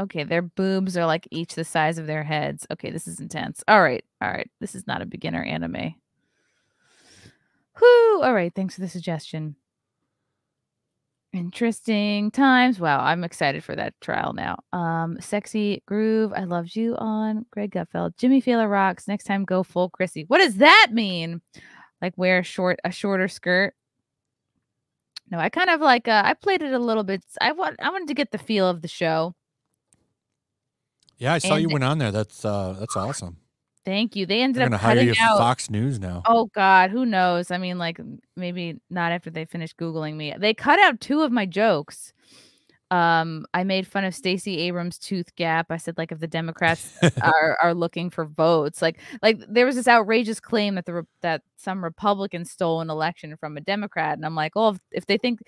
Okay, their boobs are like each the size of their heads. Okay, this is intense. All right. This is not a beginner anime. Whoo! All right, thanks for the suggestion. Interesting times. Wow, I'm excited for that trial now. Sexy Groove, I loved you on Greg Gutfeld. Jimmy Fallon rocks. Next time, go full Chrissy. What does that mean? Like wear a shorter skirt? No, I kind of like. I played it a little bit. I wanted to get the feel of the show. Yeah, I saw you went on there. That's awesome. Thank you. They ended up cutting out. They're going to hire you for Fox News now. Oh, God. Who knows? I mean, like, maybe not after they finish Googling me. They cut out two of my jokes. I made fun of Stacey Abrams' tooth gap. I said, like, if the Democrats are looking for votes. Like there was this outrageous claim that some Republicans stole an election from a Democrat. And I'm like, oh, if they think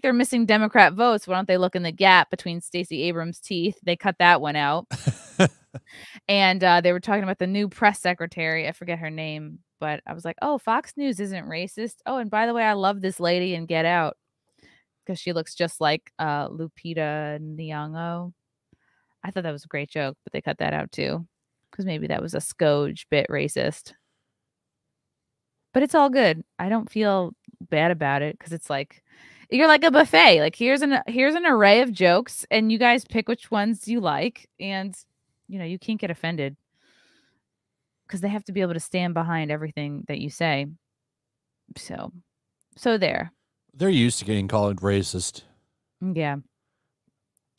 they're missing Democrat votes, why don't they look in the gap between Stacey Abrams' teeth? They cut that one out. And they were talking about the new press secretary. I forget her name, but I was like, oh, Fox News isn't racist. Oh, and by the way, I love this lady in Get Out because she looks just like Lupita Nyong'o. I thought that was a great joke, but they cut that out too because maybe that was a skoge bit racist. But it's all good. I don't feel bad about it because it's like, you're like a buffet. Like here's an array of jokes and you guys pick which ones you like. And you know, you can't get offended because they have to be able to stand behind everything that you say. So they're used to getting called racist. Yeah.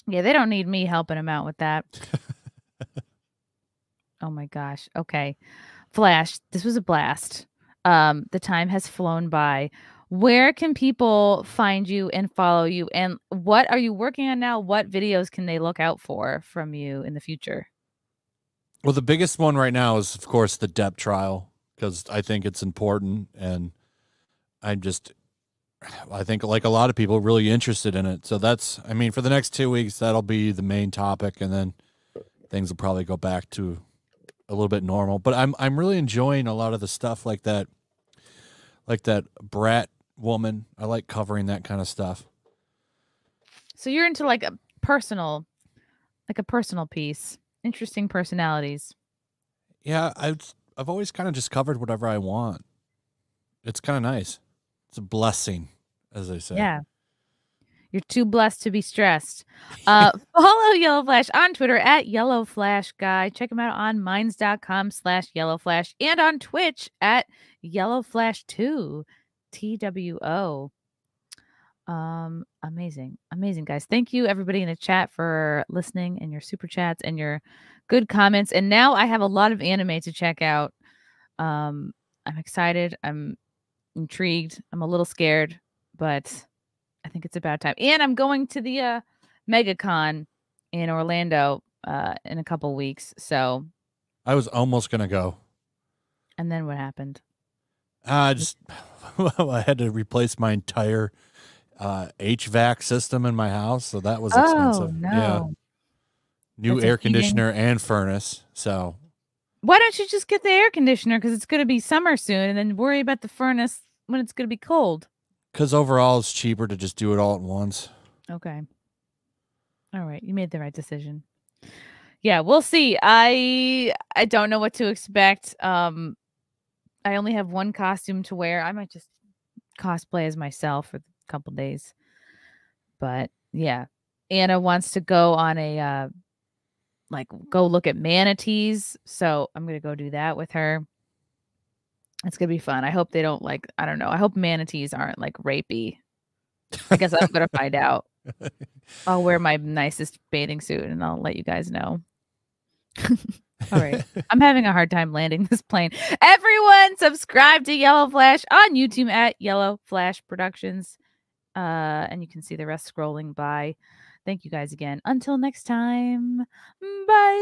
Yeah. They don't need me helping them out with that. Oh my gosh. Okay. Flash. This was a blast. The time has flown by. Where can people find you and follow you? And what are you working on now? What videos can they look out for from you in the future? Well, the biggest one right now is, of course, the Depp trial, because I think it's important. And I think like a lot of people really interested in it. So that's, I mean, for the next 2 weeks, that'll be the main topic. And then things will probably go back to a little bit normal. But I'm really enjoying a lot of the stuff like that brat woman. I like covering that kind of stuff. So you're into like a personal piece, interesting personalities. Yeah, I've always kind of just covered whatever I want. It's kind of nice. It's a blessing, as they say. Yeah, you're too blessed to be stressed. Follow Yellow Flash on Twitter at Yellow Flash Guy. Check him out on minds.com/Yellow Flash and on Twitch at Yellow Flash 2. TWO. Amazing guys. Thank you everybody in the chat for listening and your super chats and your good comments. And now I have a lot of anime to check out. I'm excited. I'm intrigued. I'm a little scared, but I think it's about time. And I'm going to the MegaCon in Orlando in a couple weeks. So I was almost gonna go. And then what happened? I had to replace my entire HVAC system in my house, so that was expensive. Oh, no. Yeah. New air conditioner and furnace. So why don't you just get the air conditioner because it's going to be summer soon, and then worry about the furnace when it's going to be cold? Because overall, it's cheaper to just do it all at once. Okay. All right, you made the right decision. Yeah, we'll see. I don't know what to expect. I only have one costume to wear. I might just cosplay as myself for a couple days. But yeah, Anna wants to go on a go look at manatees, so I'm gonna go do that with her. It's gonna be fun. I hope they don't I don't know. I hope manatees aren't like rapey. I guess I'm gonna find out. I'll wear my nicest bathing suit and I'll let you guys know. All right. I'm having a hard time landing this plane. Everyone subscribe to Yellow Flash on YouTube at Yellow Flash Productions. And you can see the rest scrolling by. Thank you guys again. Until next time. Bye.